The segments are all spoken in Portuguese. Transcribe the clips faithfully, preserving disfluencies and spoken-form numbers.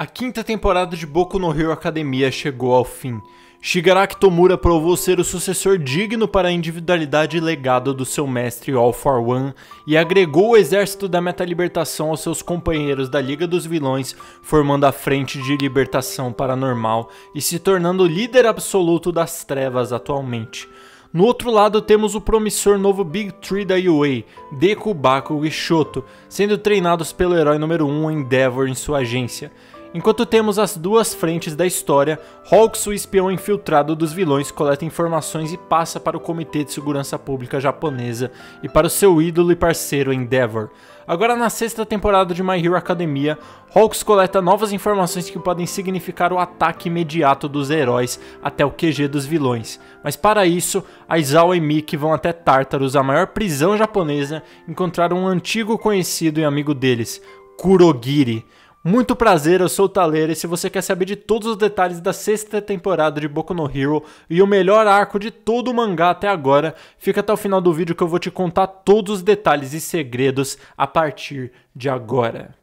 A quinta temporada de Boku no Hero Academia chegou ao fim. Shigaraki Tomura provou ser o sucessor digno para a individualidade e legado do seu mestre All for One e agregou o exército da Metalibertação aos seus companheiros da Liga dos Vilões, formando a Frente de Libertação Paranormal e se tornando o líder absoluto das trevas atualmente. No outro lado temos o promissor novo Big Three da U A, Deku, Bakugo e Shoto, sendo treinados pelo herói número um Endeavor em sua agência. Enquanto temos as duas frentes da história, Hawks, o espião infiltrado dos vilões, coleta informações e passa para o Comitê de Segurança Pública japonesa e para o seu ídolo e parceiro Endeavor. Agora na sexta temporada de My Hero Academia, Hawks coleta novas informações que podem significar o ataque imediato dos heróis até o Q G dos vilões, mas para isso, Aizawa e Miki vão até Tartarus, a maior prisão japonesa, encontrar um antigo conhecido e amigo deles, Kurogiri. Muito prazer, eu sou o Taleira e se você quer saber de todos os detalhes da sexta temporada de Boku no Hero e o melhor arco de todo o mangá até agora, fica até o final do vídeo que eu vou te contar todos os detalhes e segredos a partir de agora.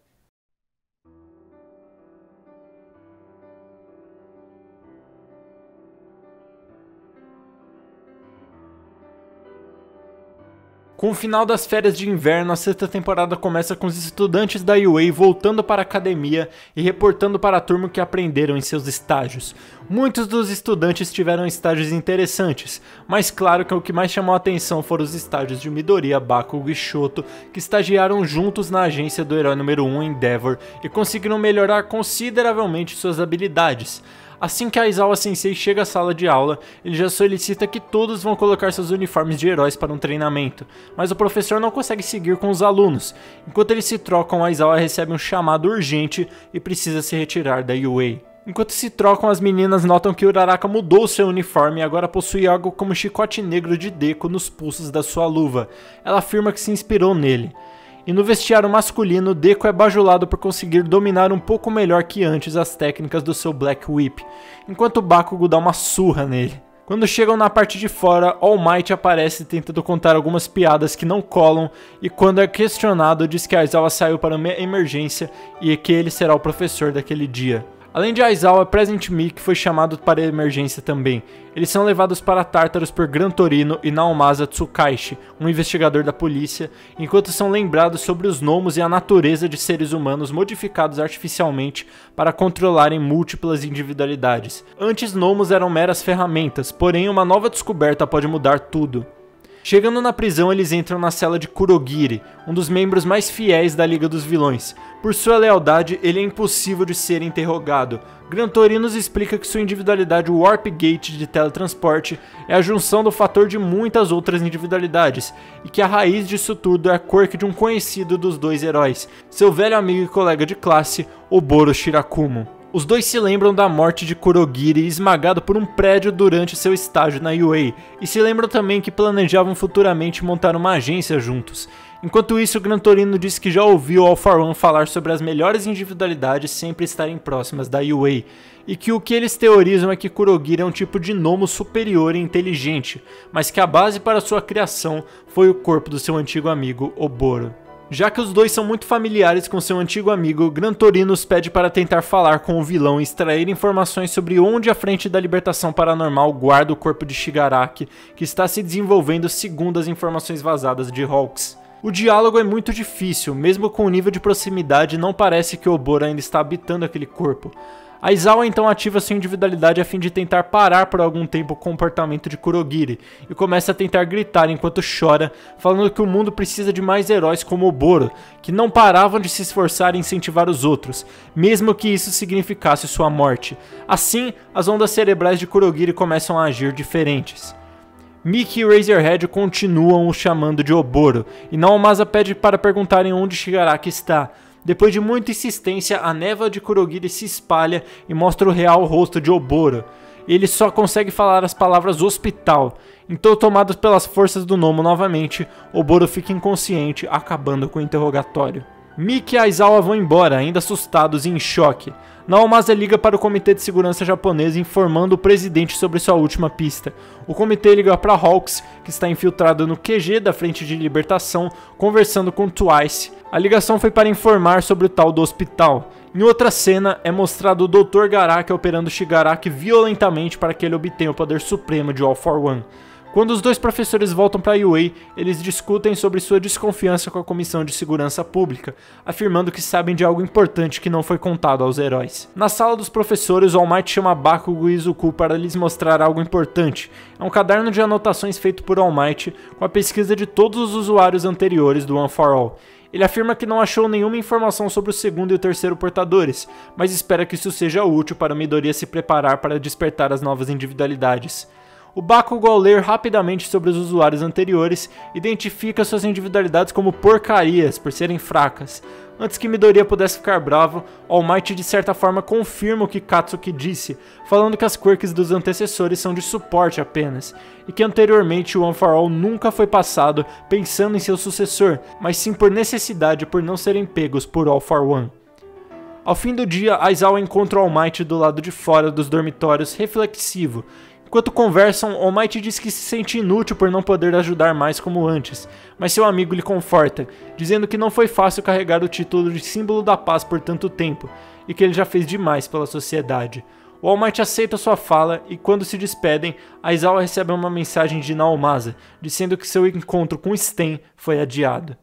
Com o final das férias de inverno, a sexta temporada começa com os estudantes da U A voltando para a academia e reportando para a turma o que aprenderam em seus estágios. Muitos dos estudantes tiveram estágios interessantes, mas claro que o que mais chamou a atenção foram os estágios de Midoriya, Bakugo e Shoto, que estagiaram juntos na agência do herói número um Endeavor e conseguiram melhorar consideravelmente suas habilidades. Assim que Aizawa Sensei chega à sala de aula, ele já solicita que todos vão colocar seus uniformes de heróis para um treinamento, mas o professor não consegue seguir com os alunos. Enquanto eles se trocam, Aizawa recebe um chamado urgente e precisa se retirar da U A. Enquanto se trocam, as meninas notam que Uraraka mudou seu uniforme e agora possui algo como um chicote negro de Deku nos pulsos da sua luva. Ela afirma que se inspirou nele. E no vestiário masculino, Deku é bajulado por conseguir dominar um pouco melhor que antes as técnicas do seu Black Whip, enquanto Bakugo dá uma surra nele. Quando chegam na parte de fora, All Might aparece tentando contar algumas piadas que não colam e quando é questionado diz que Aizawa saiu para uma emergência e que ele será o professor daquele dia. Além de Aizawa, Present Mic foi chamado para a emergência também. Eles são levados para Tartarus por Gran Torino e Naomasa Tsukauchi, um investigador da polícia, enquanto são lembrados sobre os gnomos e a natureza de seres humanos modificados artificialmente para controlarem múltiplas individualidades. Antes, gnomos eram meras ferramentas, porém uma nova descoberta pode mudar tudo. Chegando na prisão, eles entram na cela de Kurogiri, um dos membros mais fiéis da Liga dos Vilões. Por sua lealdade, ele é impossível de ser interrogado. Gran Torino nos explica que sua individualidade Warp Gate de teletransporte é a junção do fator de muitas outras individualidades, e que a raiz disso tudo é a quirk de um conhecido dos dois heróis, seu velho amigo e colega de classe, Oboro Shirakumo. Os dois se lembram da morte de Kurogiri esmagado por um prédio durante seu estágio na U A, e se lembram também que planejavam futuramente montar uma agência juntos. Enquanto isso, Gran Torino diz que já ouviu All for One falar sobre as melhores individualidades sempre estarem próximas da U A, e que o que eles teorizam é que Kurogiri é um tipo de gnomo superior e inteligente, mas que a base para sua criação foi o corpo do seu antigo amigo Oboro. Já que os dois são muito familiares com seu antigo amigo, Gran Torino os pede para tentar falar com o vilão e extrair informações sobre onde a Frente da Libertação Paranormal guarda o corpo de Shigaraki, que está se desenvolvendo segundo as informações vazadas de Hawks. O diálogo é muito difícil, mesmo com o nível de proximidade não parece que Oboro ainda está habitando aquele corpo. Aizawa então ativa sua individualidade a fim de tentar parar por algum tempo o comportamento de Kurogiri e começa a tentar gritar enquanto chora, falando que o mundo precisa de mais heróis como Oboro, que não paravam de se esforçar e incentivar os outros, mesmo que isso significasse sua morte. Assim, as ondas cerebrais de Kurogiri começam a agir diferentes. Miki e Razorhead continuam o chamando de Oboro, e Naomasa pede para perguntarem onde Shigaraki está. Depois de muita insistência, a névoa de Kurogiri se espalha e mostra o real rosto de Oboro. Ele só consegue falar as palavras hospital. Então, tomado pelas forças do gnomo novamente, Oboro fica inconsciente, acabando com o interrogatório. Miki e Aizawa vão embora, ainda assustados e em choque. Naomasa liga para o Comitê de Segurança japonês informando o presidente sobre sua última pista. O comitê liga para Hawks, que está infiltrado no Q G da Frente de Libertação, conversando com Twice. A ligação foi para informar sobre o tal do hospital. Em outra cena, é mostrado o doutor Garaki operando Shigaraki violentamente para que ele obtenha o poder supremo de All for One. Quando os dois professores voltam para Yuei, eles discutem sobre sua desconfiança com a Comissão de Segurança Pública, afirmando que sabem de algo importante que não foi contado aos heróis. Na sala dos professores, All Might chama Bakugo e Izuku para lhes mostrar algo importante. É um caderno de anotações feito por All Might, com a pesquisa de todos os usuários anteriores do One for All. Ele afirma que não achou nenhuma informação sobre o segundo e o terceiro portadores, mas espera que isso seja útil para Midoriya se preparar para despertar as novas individualidades. O Bakugo, ao ler rapidamente sobre os usuários anteriores, identifica suas individualidades como porcarias por serem fracas. Antes que Midoriya pudesse ficar bravo, All Might de certa forma confirma o que Katsuki disse, falando que as quirks dos antecessores são de suporte apenas, e que anteriormente o One for All nunca foi passado pensando em seu sucessor, mas sim por necessidade por não serem pegos por All for One. Ao fim do dia, Aizawa encontra All Might do lado de fora dos dormitórios, reflexivo. Enquanto conversam, All Might diz que se sente inútil por não poder ajudar mais como antes, mas seu amigo lhe conforta, dizendo que não foi fácil carregar o título de símbolo da paz por tanto tempo, e que ele já fez demais pela sociedade. O All Might aceita sua fala e, quando se despedem, Aizawa recebe uma mensagem de Naomasa, dizendo que seu encontro com Sten foi adiado.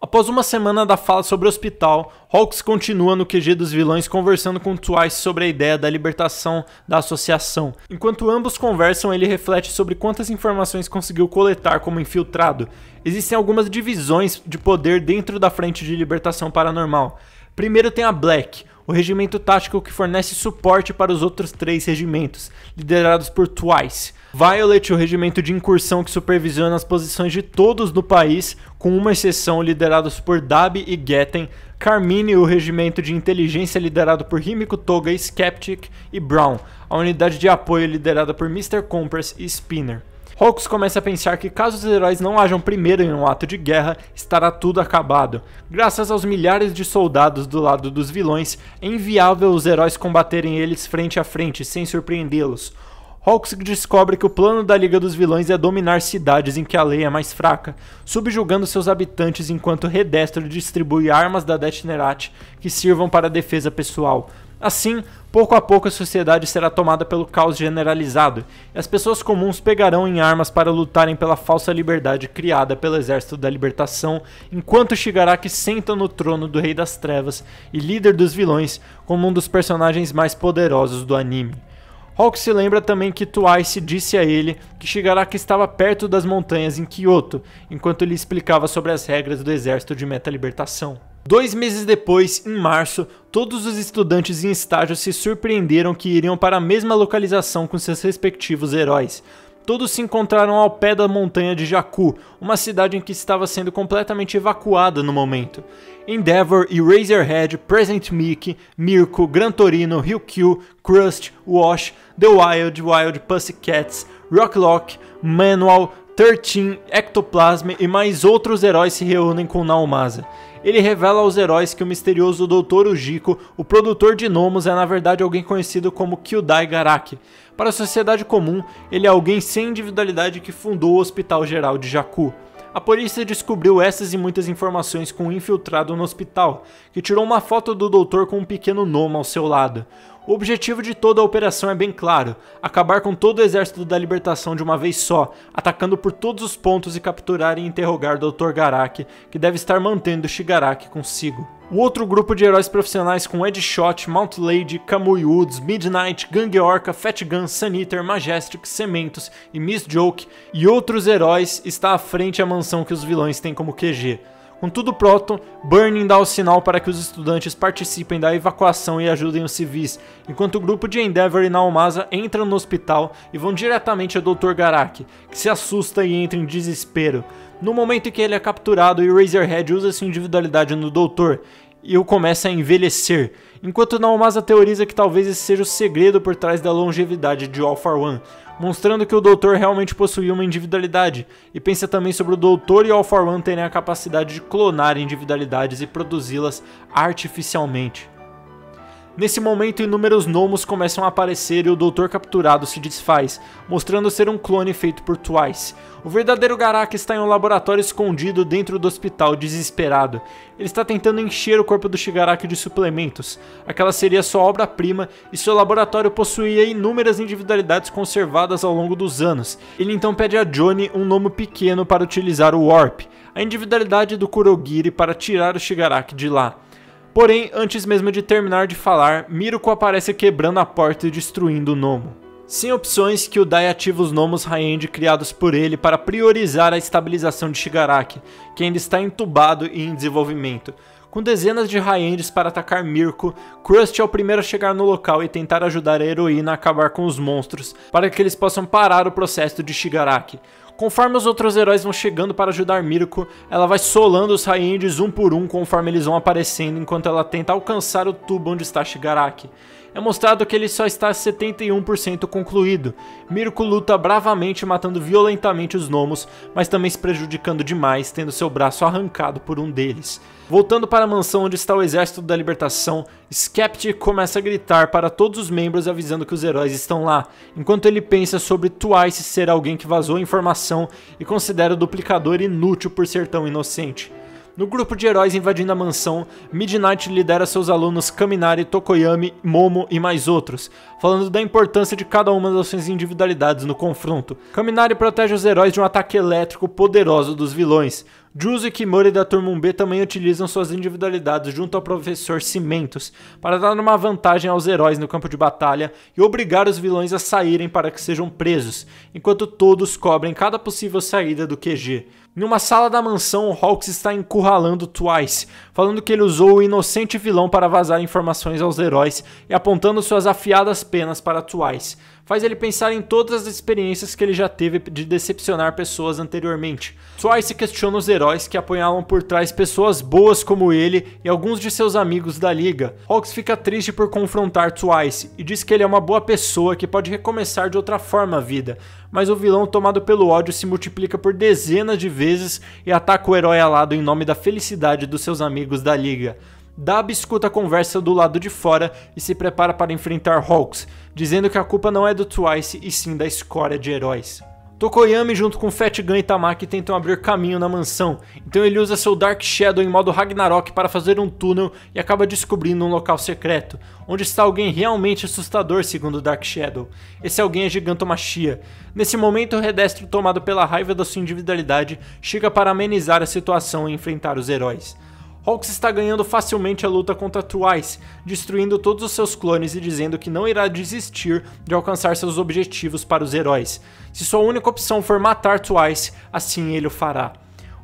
Após uma semana da fala sobre o hospital, Hawks continua no Q G dos vilões conversando com Twice sobre a ideia da libertação da associação. Enquanto ambos conversam, ele reflete sobre quantas informações conseguiu coletar como infiltrado. Existem algumas divisões de poder dentro da Frente de Libertação Paranormal. Primeiro tem a Black, o regimento tático que fornece suporte para os outros três regimentos, liderados por Twice. Violet, o regimento de incursão que supervisiona as posições de todos no país, com uma exceção, liderados por Dabi e Getten. Carmine, o regimento de inteligência liderado por Himiko, Toga, Skeptic e Brown. A unidade de apoio liderada por mister Compress e Spinner. Hawks começa a pensar que caso os heróis não ajam primeiro em um ato de guerra, estará tudo acabado. Graças aos milhares de soldados do lado dos vilões, é inviável os heróis combaterem eles frente a frente, sem surpreendê-los. Hawks descobre que o plano da Liga dos Vilões é dominar cidades em que a lei é mais fraca, subjugando seus habitantes enquanto Redestro distribui armas da Deathnerate que sirvam para a defesa pessoal. Assim, pouco a pouco a sociedade será tomada pelo caos generalizado, e as pessoas comuns pegarão em armas para lutarem pela falsa liberdade criada pelo Exército da Libertação, enquanto Shigaraki senta no trono do Rei das Trevas e líder dos vilões como um dos personagens mais poderosos do anime. Hawks se lembra também que Twice disse a ele que Shigaraki estava perto das montanhas em Kyoto, enquanto ele explicava sobre as regras do Exército de Metalibertação. Dois meses depois, em março, todos os estudantes em estágio se surpreenderam que iriam para a mesma localização com seus respectivos heróis. Todos se encontraram ao pé da montanha de Jakku, uma cidade em que estava sendo completamente evacuada no momento. Endeavor e Razorhead, Present Mic, Mirko, Gran Torino, Ryukyu, Crust, Wash, The Wild, Wild Pussycats, Rocklock, Manual, treze, Ectoplasm e mais outros heróis se reúnem com Naomasa. Ele revela aos heróis que o misterioso doutor Ujiko, o produtor de gnomos, é na verdade alguém conhecido como Kyudai Garaki. Para a sociedade comum, ele é alguém sem individualidade que fundou o Hospital Geral de Jakku. A polícia descobriu essas e muitas informações com um infiltrado no hospital, que tirou uma foto do doutor com um pequeno gnomo ao seu lado. O objetivo de toda a operação é bem claro, acabar com todo o Exército da Libertação de uma vez só, atacando por todos os pontos e capturar e interrogar o doutor Garaki, que deve estar mantendo Shigaraki consigo. O outro grupo de heróis profissionais com Headshot, Mount Lady, Kamui Woods, Midnight, Gang Orca, Fat Gun, Sun Eater, Majestic, Cementos e Miss Joke e outros heróis está à frente a mansão que os vilões têm como Q G. Com tudo pronto, Burning dá o sinal para que os estudantes participem da evacuação e ajudem os civis, enquanto o grupo de Endeavor e Naomasa entram no hospital e vão diretamente ao doutor Garaki, que se assusta e entra em desespero. No momento em que ele é capturado, Eraserhead usa sua individualidade no doutor e o começa a envelhecer, enquanto Naomasa teoriza que talvez esse seja o segredo por trás da longevidade de All for One. mostrando que o doutor realmente possuía uma individualidade, e pensa também sobre o doutor e All for One terem a capacidade de clonar individualidades e produzi-las artificialmente. Nesse momento, inúmeros gnomos começam a aparecer e o doutor capturado se desfaz, mostrando ser um clone feito por Twice. O verdadeiro Garaki está em um laboratório escondido dentro do hospital, desesperado. Ele está tentando encher o corpo do Shigaraki de suplementos. Aquela seria sua obra-prima e seu laboratório possuía inúmeras individualidades conservadas ao longo dos anos. Ele então pede a Johnny um gnomo pequeno para utilizar o Warp, a individualidade do Kurogiri, para tirar o Shigaraki de lá. Porém, antes mesmo de terminar de falar, Mirko aparece quebrando a porta e destruindo o gnomo. Sem opções, Kyudai ativa os gnomos high-end criados por ele para priorizar a estabilização de Shigaraki, que ainda está entubado e em desenvolvimento. Com dezenas de high-ends para atacar Mirko, Crust é o primeiro a chegar no local e tentar ajudar a heroína a acabar com os monstros, para que eles possam parar o processo de Shigaraki. Conforme os outros heróis vão chegando para ajudar Mirko, ela vai solando os high-ends um por um conforme eles vão aparecendo, enquanto ela tenta alcançar o tubo onde está Shigaraki. É mostrado que ele só está setenta e um por cento concluído. Mirko luta bravamente, matando violentamente os gnomos, mas também se prejudicando demais, tendo seu braço arrancado por um deles. Voltando para a mansão onde está o Exército da Libertação, Skeptic começa a gritar para todos os membros avisando que os heróis estão lá, enquanto ele pensa sobre Twice ser alguém que vazou informação e considera o duplicador inútil por ser tão inocente. No grupo de heróis invadindo a mansão, Midnight lidera seus alunos Kaminari, Tokoyami, Momo e mais outros, falando da importância de cada uma das suas individualidades no confronto. Kaminari protege os heróis de um ataque elétrico poderoso dos vilões. Juzu e Kimori da Turma um B também utilizam suas individualidades junto ao Professor Cimentos, para dar uma vantagem aos heróis no campo de batalha e obrigar os vilões a saírem para que sejam presos, enquanto todos cobrem cada possível saída do Q G. Em uma sala da mansão, Hawks está encurralando Twice, falando que ele usou o inocente vilão para vazar informações aos heróis e apontando suas afiadas penas para Twice. Faz ele pensar em todas as experiências que ele já teve de decepcionar pessoas anteriormente. Twice questiona os heróis que apunhalam por trás pessoas boas como ele e alguns de seus amigos da liga. Hawks fica triste por confrontar Twice e diz que ele é uma boa pessoa que pode recomeçar de outra forma a vida, mas o vilão tomado pelo ódio se multiplica por dezenas de vezes e ataca o herói alado em nome da felicidade dos seus amigos da liga. Dabi escuta a conversa do lado de fora e se prepara para enfrentar Hawks, dizendo que a culpa não é do Twice e sim da escória de heróis. Tokoyami junto com Fatgun e Tamaki tentam abrir caminho na mansão, então ele usa seu Dark Shadow em modo Ragnarok para fazer um túnel e acaba descobrindo um local secreto, onde está alguém realmente assustador segundo o Dark Shadow. Esse alguém é Gigantomachia. Nesse momento o Redestro, tomado pela raiva da sua individualidade, chega para amenizar a situação e enfrentar os heróis. Hawks está ganhando facilmente a luta contra Twice, destruindo todos os seus clones e dizendo que não irá desistir de alcançar seus objetivos para os heróis. Se sua única opção for matar Twice, assim ele o fará.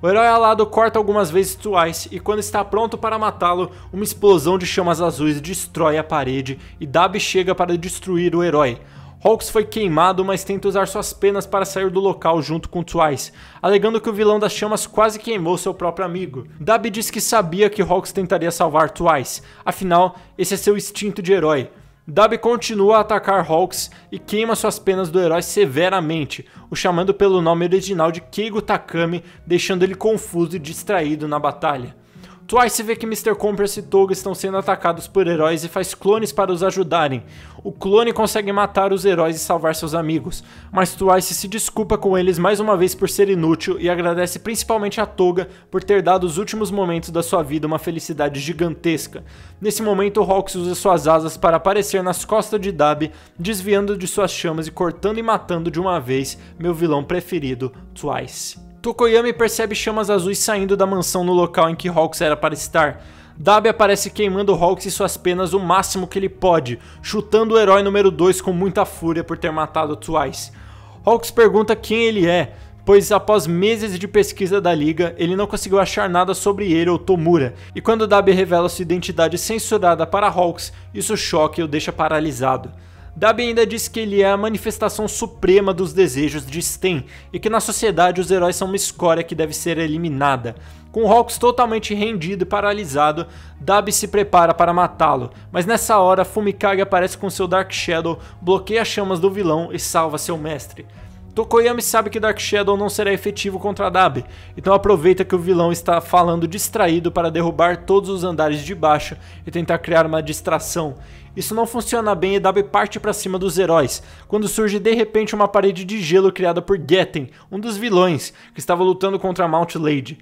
O herói alado corta algumas vezes Twice e quando está pronto para matá-lo, uma explosão de chamas azuis destrói a parede e Dabi chega para destruir o herói. Hawks foi queimado, mas tenta usar suas penas para sair do local junto com Twice, alegando que o vilão das chamas quase queimou seu próprio amigo. Dabi diz que sabia que Hawks tentaria salvar Twice, afinal, esse é seu instinto de herói. Dabi continua a atacar Hawks e queima suas penas do herói severamente, o chamando pelo nome original de Keigo Takami, deixando ele confuso e distraído na batalha. Twice vê que mister Compress e Toga estão sendo atacados por heróis e faz clones para os ajudarem. O clone consegue matar os heróis e salvar seus amigos, mas Twice se desculpa com eles mais uma vez por ser inútil e agradece principalmente a Toga por ter dado os últimos momentos da sua vida uma felicidade gigantesca. Nesse momento, Hawks usa suas asas para aparecer nas costas de Dabi, desviando de suas chamas e cortando e matando de uma vez meu vilão preferido, Twice. Tokoyami percebe chamas azuis saindo da mansão no local em que Hawks era para estar. Dabi aparece queimando Hawks e suas penas o máximo que ele pode, chutando o herói número dois com muita fúria por ter matado Twice. Hawks pergunta quem ele é, pois após meses de pesquisa da liga, ele não conseguiu achar nada sobre ele ou Tomura, e quando Dabi revela sua identidade censurada para Hawks, isso choca e o deixa paralisado. Dabi ainda diz que ele é a manifestação suprema dos desejos de Sten, e que na sociedade os heróis são uma escória que deve ser eliminada. Com Hawks totalmente rendido e paralisado, Dabi se prepara para matá-lo, mas nessa hora Fumikage aparece com seu Dark Shadow, bloqueia as chamas do vilão e salva seu mestre. Tokoyami sabe que Dark Shadow não será efetivo contra Dabi, então aproveita que o vilão está falando distraído para derrubar todos os andares de baixo e tentar criar uma distração. Isso não funciona bem e Dabi parte para cima dos heróis, quando surge de repente uma parede de gelo criada por Geten, um dos vilões, que estava lutando contra Mount Lady.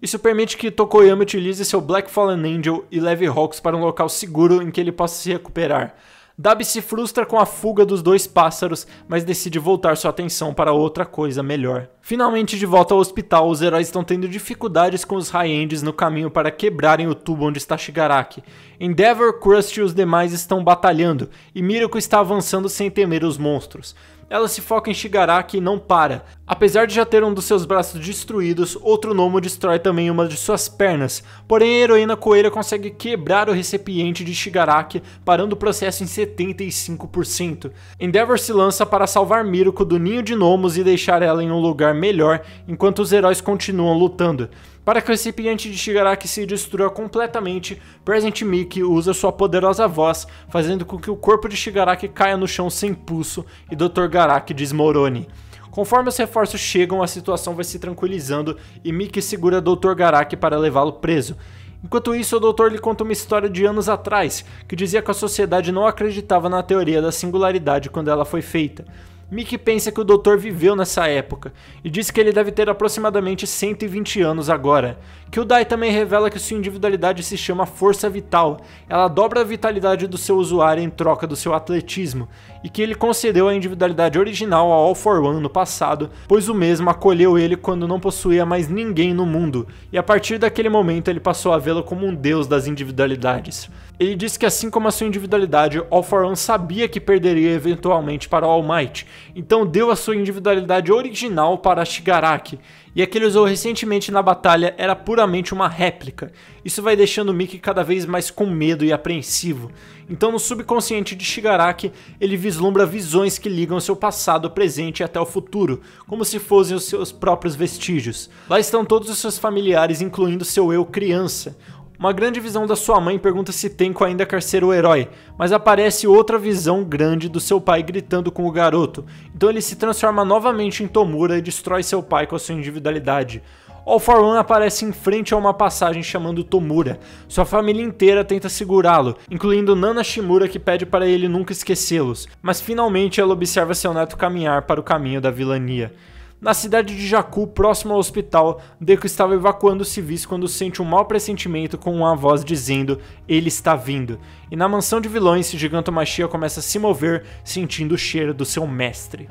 Isso permite que Tokoyami utilize seu Black Fallen Angel e leve Hawks para um local seguro em que ele possa se recuperar. Dabi se frustra com a fuga dos dois pássaros, mas decide voltar sua atenção para outra coisa melhor. Finalmente de volta ao hospital, os heróis estão tendo dificuldades com os High-Ends no caminho para quebrarem o tubo onde está Shigaraki. Endeavor, Crust e os demais estão batalhando, e Mirko está avançando sem temer os monstros. Ela se foca em Shigaraki e não para. Apesar de já ter um dos seus braços destruídos, outro Nomo destrói também uma de suas pernas. Porém, a heroína coelha consegue quebrar o recipiente de Shigaraki, parando o processo em setenta e cinco por cento. Endeavor se lança para salvar Mirko do ninho de Nomos e deixar ela em um lugar melhor, enquanto os heróis continuam lutando. Para que o recipiente de Shigaraki se destrua completamente, Present Mic usa sua poderosa voz, fazendo com que o corpo de Shigaraki caia no chão sem pulso e doutor Garaki desmorone. Conforme os reforços chegam, a situação vai se tranquilizando e Mickey segura doutor Garaki para levá-lo preso. Enquanto isso, o doutor lhe conta uma história de anos atrás, que dizia que a sociedade não acreditava na teoria da singularidade quando ela foi feita. Mickey pensa que o doutor viveu nessa época, e diz que ele deve ter aproximadamente cento e vinte anos agora. Kyudai também revela que sua individualidade se chama força vital, ela dobra a vitalidade do seu usuário em troca do seu atletismo, e que ele concedeu a individualidade original a All for One no passado, pois o mesmo acolheu ele quando não possuía mais ninguém no mundo, e a partir daquele momento ele passou a vê-lo como um deus das individualidades. Ele diz que assim como a sua individualidade, All for One sabia que perderia eventualmente para All Might, então deu a sua individualidade original para Shigaraki, e a que ele usou recentemente na batalha era puramente uma réplica. Isso vai deixando Mickey cada vez mais com medo e apreensivo. Então no subconsciente de Shigaraki, ele vislumbra visões que ligam seu passado, presente e até o futuro, como se fossem os seus próprios vestígios. Lá estão todos os seus familiares, incluindo seu eu criança. Uma grande visão da sua mãe pergunta se Tenko ainda quer ser o herói, mas aparece outra visão grande do seu pai gritando com o garoto, então ele se transforma novamente em Tomura e destrói seu pai com a sua individualidade. All for One aparece em frente a uma passagem chamando Tomura, sua família inteira tenta segurá-lo, incluindo Nana Shimura que pede para ele nunca esquecê-los, mas finalmente ela observa seu neto caminhar para o caminho da vilania. Na cidade de Jakku, próximo ao hospital, Deku estava evacuando os civis quando sente um mau pressentimento com uma voz dizendo "ele está vindo". E na mansão de vilões, Gigantomachia começa a se mover, sentindo o cheiro do seu mestre.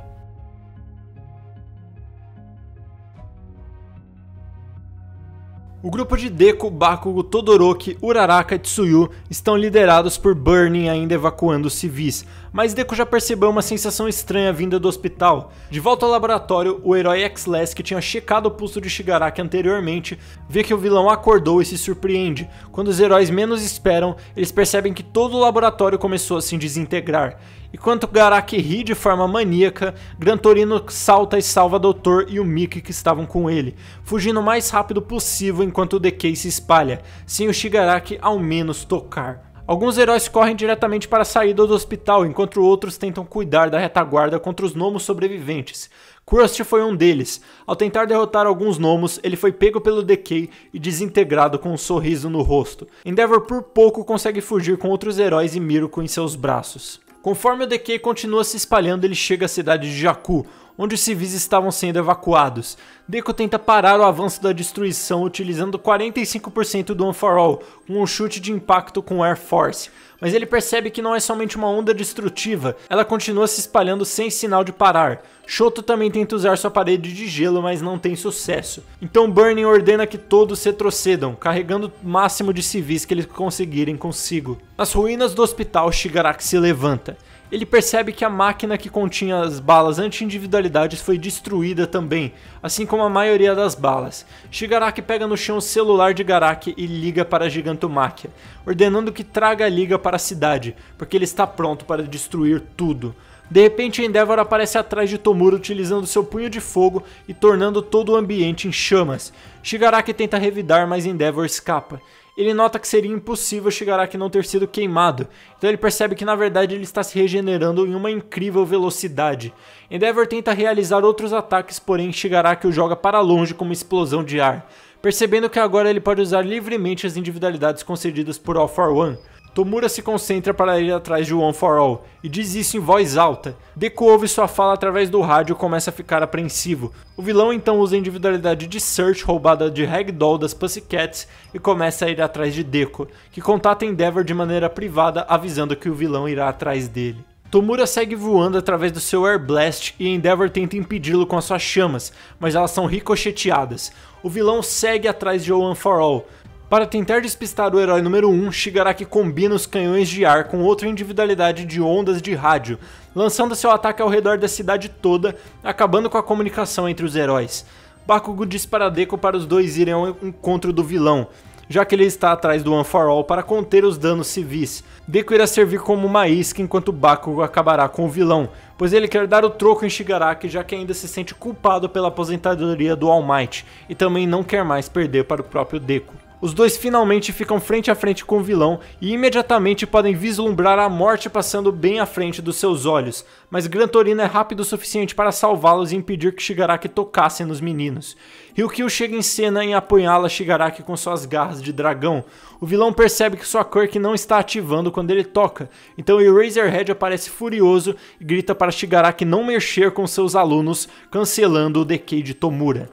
O grupo de Deku, Bakugo, Todoroki, Uraraka e Tsuyu estão liderados por Burning ainda evacuando os civis, mas Deku já percebeu uma sensação estranha vinda do hospital. De volta ao laboratório, o herói X-Less, que tinha checado o pulso de Shigaraki anteriormente, vê que o vilão acordou e se surpreende. Quando os heróis menos esperam, eles percebem que todo o laboratório começou a se desintegrar. Enquanto Garaki ri de forma maníaca, Gran Torino salta e salva o doutor e o Mickey que estavam com ele, fugindo o mais rápido possível enquanto o Decay se espalha, sem o Shigaraki ao menos tocar. Alguns heróis correm diretamente para a saída do hospital, enquanto outros tentam cuidar da retaguarda contra os gnomos sobreviventes. Crust foi um deles. Ao tentar derrotar alguns gnomos, ele foi pego pelo Decay e desintegrado com um sorriso no rosto. Endeavor por pouco consegue fugir com outros heróis e Mirko em seus braços. Conforme o Decay continua se espalhando, ele chega à cidade de Jakku, onde os civis estavam sendo evacuados. Deku tenta parar o avanço da destruição utilizando quarenta e cinco por cento do One For All, com um chute de impacto com Air Force, mas ele percebe que não é somente uma onda destrutiva, ela continua se espalhando sem sinal de parar. Shoto também tenta usar sua parede de gelo, mas não tem sucesso. Então Burning ordena que todos retrocedam, carregando o máximo de civis que eles conseguirem consigo. Nas ruínas do hospital, Shigaraki se levanta. ele percebe que a máquina que continha as balas anti-individualidades foi destruída também, assim como a maioria das balas. Shigaraki pega no chão o celular de Garaki e liga para a Gigantomachia, ordenando que traga a liga para a cidade, porque ele está pronto para destruir tudo. De repente, Endeavor aparece atrás de Tomura utilizando seu punho de fogo e tornando todo o ambiente em chamas. Shigaraki tenta revidar, mas Endeavor escapa. Ele nota que seria impossível Shigaraki não ter sido queimado, então ele percebe que na verdade ele está se regenerando em uma incrível velocidade. Endeavor tenta realizar outros ataques, porém Shigaraki o joga para longe com uma explosão de ar, percebendo que agora ele pode usar livremente as individualidades concedidas por All for One. Tomura se concentra para ir atrás de One for All, e diz isso em voz alta. Deku ouve sua fala através do rádio e começa a ficar apreensivo. O vilão então usa a individualidade de Search, roubada de Ragdoll das Pussycats, e começa a ir atrás de Deku, que contata Endeavor de maneira privada, avisando que o vilão irá atrás dele. Tomura segue voando através do seu Air Blast e Endeavor tenta impedi-lo com as suas chamas, mas elas são ricocheteadas. O vilão segue atrás de One for All. Para tentar despistar o herói número um, Shigaraki combina os canhões de ar com outra individualidade de ondas de rádio, lançando seu ataque ao redor da cidade toda, acabando com a comunicação entre os heróis. Bakugo diz para Deku para os dois irem ao encontro do vilão, já que ele está atrás do One for All para conter os danos civis. Deku irá servir como uma isca enquanto Bakugo acabará com o vilão, pois ele quer dar o troco em Shigaraki, já que ainda se sente culpado pela aposentadoria do All Might, e também não quer mais perder para o próprio Deku. Os dois finalmente ficam frente a frente com o vilão e imediatamente podem vislumbrar a morte passando bem à frente dos seus olhos, mas Gran Torino é rápido o suficiente para salvá-los e impedir que Shigaraki tocasse nos meninos. Ryukyu chega em cena em apunhala Shigaraki com suas garras de dragão. O vilão percebe que sua quirk não está ativando quando ele toca, então Eraserhead aparece furioso e grita para Shigaraki não mexer com seus alunos, cancelando o decay de Tomura.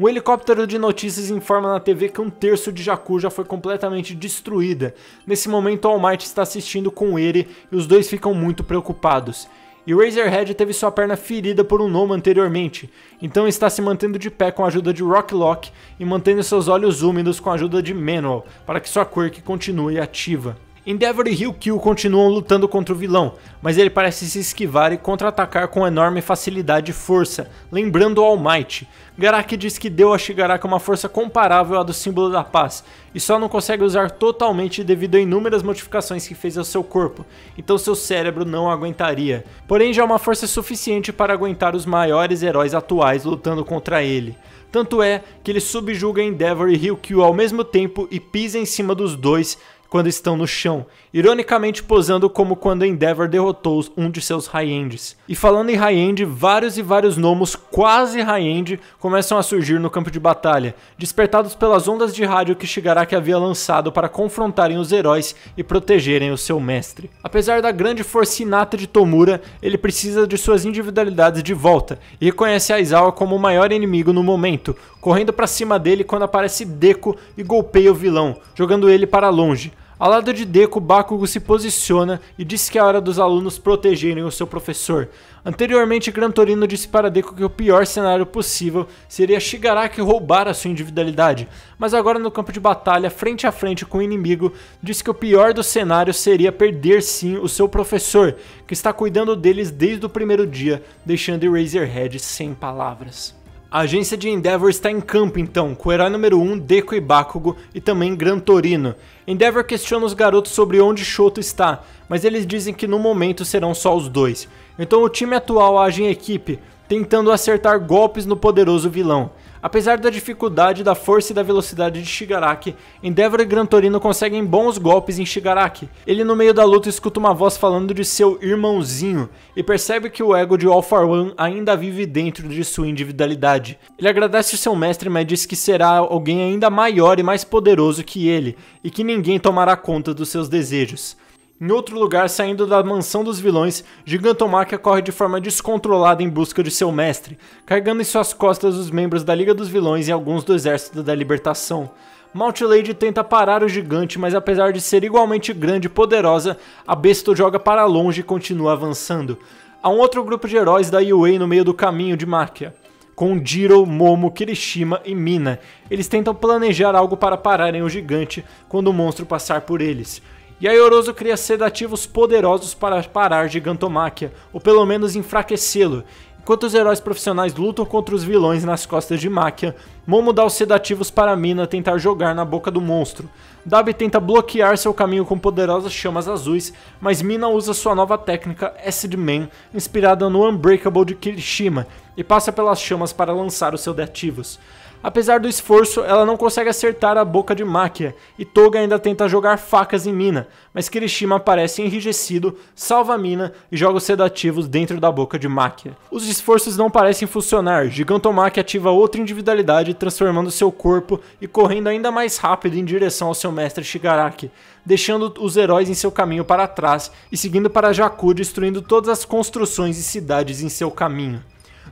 Um helicóptero de notícias informa na T V que um terço de Jakku já foi completamente destruída. Nesse momento, All Might está assistindo com ele e os dois ficam muito preocupados. Eraserhead teve sua perna ferida por um gnomo anteriormente, então está se mantendo de pé com a ajuda de Rocklock e mantendo seus olhos úmidos com a ajuda de Manuel, para que sua quirk continue ativa. Endeavor e Ryukyu continuam lutando contra o vilão, mas ele parece se esquivar e contra-atacar com enorme facilidade e força, lembrando All Might. Garaki diz que deu a Shigaraki uma força comparável à do símbolo da paz, e só não consegue usar totalmente devido a inúmeras modificações que fez ao seu corpo, então seu cérebro não aguentaria. Porém já é uma força suficiente para aguentar os maiores heróis atuais lutando contra ele. Tanto é que ele subjuga Endeavor e Ryukyu ao mesmo tempo e pisa em cima dos dois, quando estão no chão, ironicamente posando como quando Endeavor derrotou um de seus high-ends. E falando em high-end, vários e vários gnomos quase high-end começam a surgir no campo de batalha, despertados pelas ondas de rádio que Shigaraki havia lançado para confrontarem os heróis e protegerem o seu mestre. Apesar da grande força inata de Tomura, ele precisa de suas individualidades de volta e reconhece Aizawa como o maior inimigo no momento, correndo para cima dele quando aparece Deku e golpeia o vilão, jogando ele para longe. Ao lado de Deku, Bakugo se posiciona e diz que é hora dos alunos protegerem o seu professor. Anteriormente, Gran Torino disse para Deku que o pior cenário possível seria Shigaraki roubar a sua individualidade, mas agora no campo de batalha, frente a frente com o inimigo, diz que o pior do cenário seria perder sim o seu professor, que está cuidando deles desde o primeiro dia, deixando Eraserhead sem palavras. A agência de Endeavor está em campo então, com o herói número um, Deku e Bakugo, e também Gran Torino. Endeavor questiona os garotos sobre onde Shoto está, mas eles dizem que no momento serão só os dois. Então o time atual age em equipe, tentando acertar golpes no poderoso vilão. Apesar da dificuldade, da força e da velocidade de Shigaraki, Endeavor e Gran Torino conseguem bons golpes em Shigaraki. Ele no meio da luta escuta uma voz falando de seu irmãozinho e percebe que o ego de All for One ainda vive dentro de sua individualidade. Ele agradece seu mestre, mas diz que será alguém ainda maior e mais poderoso que ele e que ninguém tomará conta dos seus desejos. Em outro lugar, saindo da mansão dos vilões, Gigantomachia corre de forma descontrolada em busca de seu mestre, carregando em suas costas os membros da Liga dos Vilões e alguns do Exército da Libertação. Mount Lady tenta parar o gigante, mas apesar de ser igualmente grande e poderosa, a besta o joga para longe e continua avançando. Há um outro grupo de heróis da Yue no meio do caminho de Machia, com Jiro, Momo, Kirishima e Mina. Eles tentam planejar algo para pararem o gigante quando o monstro passar por eles. E aí Orozu cria sedativos poderosos para parar Gigantomachia, ou pelo menos enfraquecê-lo. Enquanto os heróis profissionais lutam contra os vilões nas costas de Machia, Momo dá os sedativos para Mina tentar jogar na boca do monstro. Dabi tenta bloquear seu caminho com poderosas chamas azuis, mas Mina usa sua nova técnica Acid Man, inspirada no Unbreakable de Kirishima, e passa pelas chamas para lançar os sedativos. Apesar do esforço, ela não consegue acertar a boca de Machia, e Toga ainda tenta jogar facas em Mina, mas Kirishima aparece enrijecido, salva Mina e joga os sedativos dentro da boca de Machia. Os esforços não parecem funcionar, Gigantomachia ativa outra individualidade, transformando seu corpo e correndo ainda mais rápido em direção ao seu mestre Shigaraki, deixando os heróis em seu caminho para trás e seguindo para Jakku, destruindo todas as construções e cidades em seu caminho.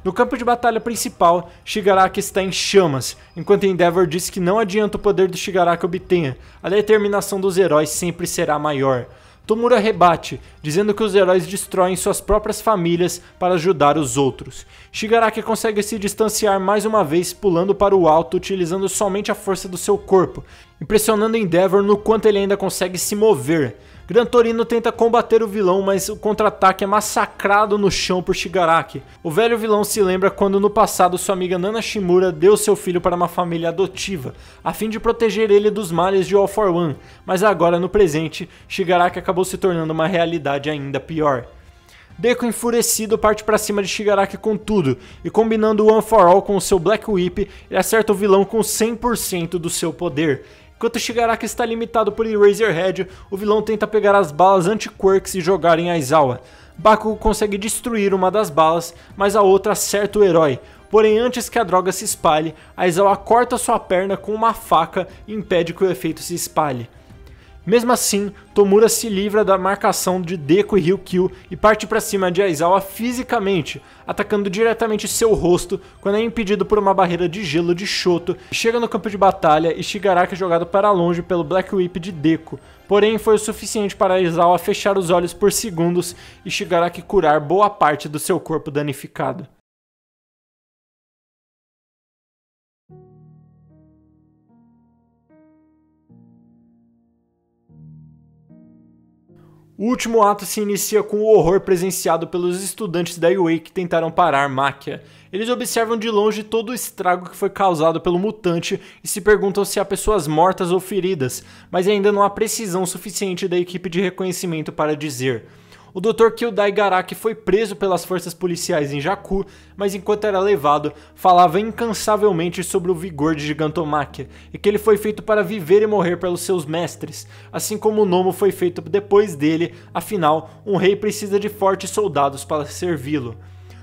No campo de batalha principal, Shigaraki está em chamas, enquanto Endeavor diz que não adianta o poder do Shigaraki obtenha, a determinação dos heróis sempre será maior. Tomura rebate, dizendo que os heróis destroem suas próprias famílias para ajudar os outros. Shigaraki consegue se distanciar mais uma vez, pulando para o alto, utilizando somente a força do seu corpo, impressionando Endeavor no quanto ele ainda consegue se mover. Gran Torino tenta combater o vilão, mas o contra-ataque é massacrado no chão por Shigaraki. O velho vilão se lembra quando no passado sua amiga Nana Shimura deu seu filho para uma família adotiva, a fim de proteger ele dos males de All for One, mas agora no presente, Shigaraki acabou se tornando uma realidade ainda pior. Deku enfurecido parte para cima de Shigaraki com tudo, e combinando o One for All com o seu Black Whip, ele acerta o vilão com cem por cento do seu poder. Enquanto Shigaraki está limitado por Eraserhead, o vilão tenta pegar as balas anti-quirks e jogar em Aizawa. Bakugo consegue destruir uma das balas, mas a outra acerta o herói. Porém, antes que a droga se espalhe, Aizawa corta sua perna com uma faca e impede que o efeito se espalhe. Mesmo assim, Tomura se livra da marcação de Deku e Ryukyu e parte para cima de Aizawa fisicamente, atacando diretamente seu rosto quando é impedido por uma barreira de gelo de Shoto, chega no campo de batalha e Shigaraki é jogado para longe pelo Black Whip de Deku, porém foi o suficiente para Aizawa fechar os olhos por segundos e Shigaraki curar boa parte do seu corpo danificado. O último ato se inicia com o horror presenciado pelos estudantes da U A que tentaram parar Machia. Eles observam de longe todo o estrago que foi causado pelo mutante e se perguntam se há pessoas mortas ou feridas, mas ainda não há precisão suficiente da equipe de reconhecimento para dizer. O doutor Kyudai Garaki foi preso pelas forças policiais em Jakku, mas enquanto era levado, falava incansavelmente sobre o vigor de Gigantomachia, e que ele foi feito para viver e morrer pelos seus mestres, assim como o Nomo foi feito depois dele, afinal, um rei precisa de fortes soldados para servi-lo.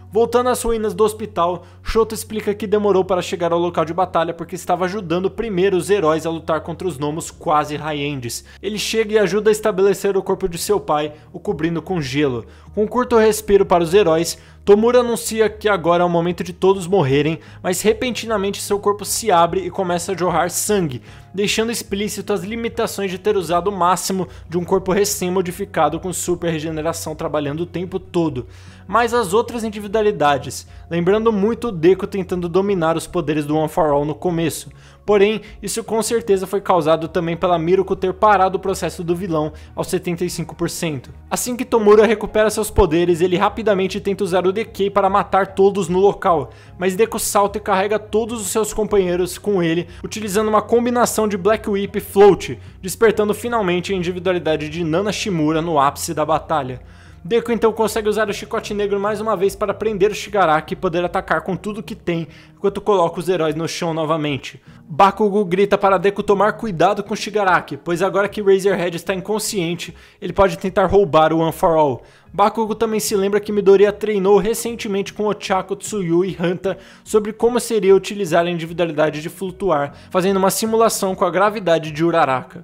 Voltando às ruínas do hospital, Shoto explica que demorou para chegar ao local de batalha porque estava ajudando primeiro os heróis a lutar contra os gnomos quase high-endes. Ele chega e ajuda a estabelecer o corpo de seu pai, o cobrindo com gelo. Com um curto respiro para os heróis, Tomura anuncia que agora é o momento de todos morrerem, mas repentinamente seu corpo se abre e começa a jorrar sangue, deixando explícito as limitações de ter usado o máximo de um corpo recém-modificado com super regeneração trabalhando o tempo todo. Mas as outras individualidades, lembrando muito o Deku tentando dominar os poderes do One for All no começo. Porém, isso com certeza foi causado também pela Mirko ter parado o processo do vilão aos setenta e cinco por cento. Assim que Tomura recupera seus poderes, ele rapidamente tenta usar o Decay para matar todos no local, mas Deku salta e carrega todos os seus companheiros com ele, utilizando uma combinação de Black Whip e Float, despertando finalmente a individualidade de Nana Shimura no ápice da batalha. Deku então consegue usar o chicote negro mais uma vez para prender o Shigaraki e poder atacar com tudo que tem, enquanto coloca os heróis no chão novamente. Bakugo grita para Deku tomar cuidado com Shigaraki, pois agora que Razorhead está inconsciente, ele pode tentar roubar o One for All. Bakugo também se lembra que Midoriya treinou recentemente com Ochako, Tsuyu e Hanta sobre como seria utilizar a individualidade de flutuar, fazendo uma simulação com a gravidade de Uraraka.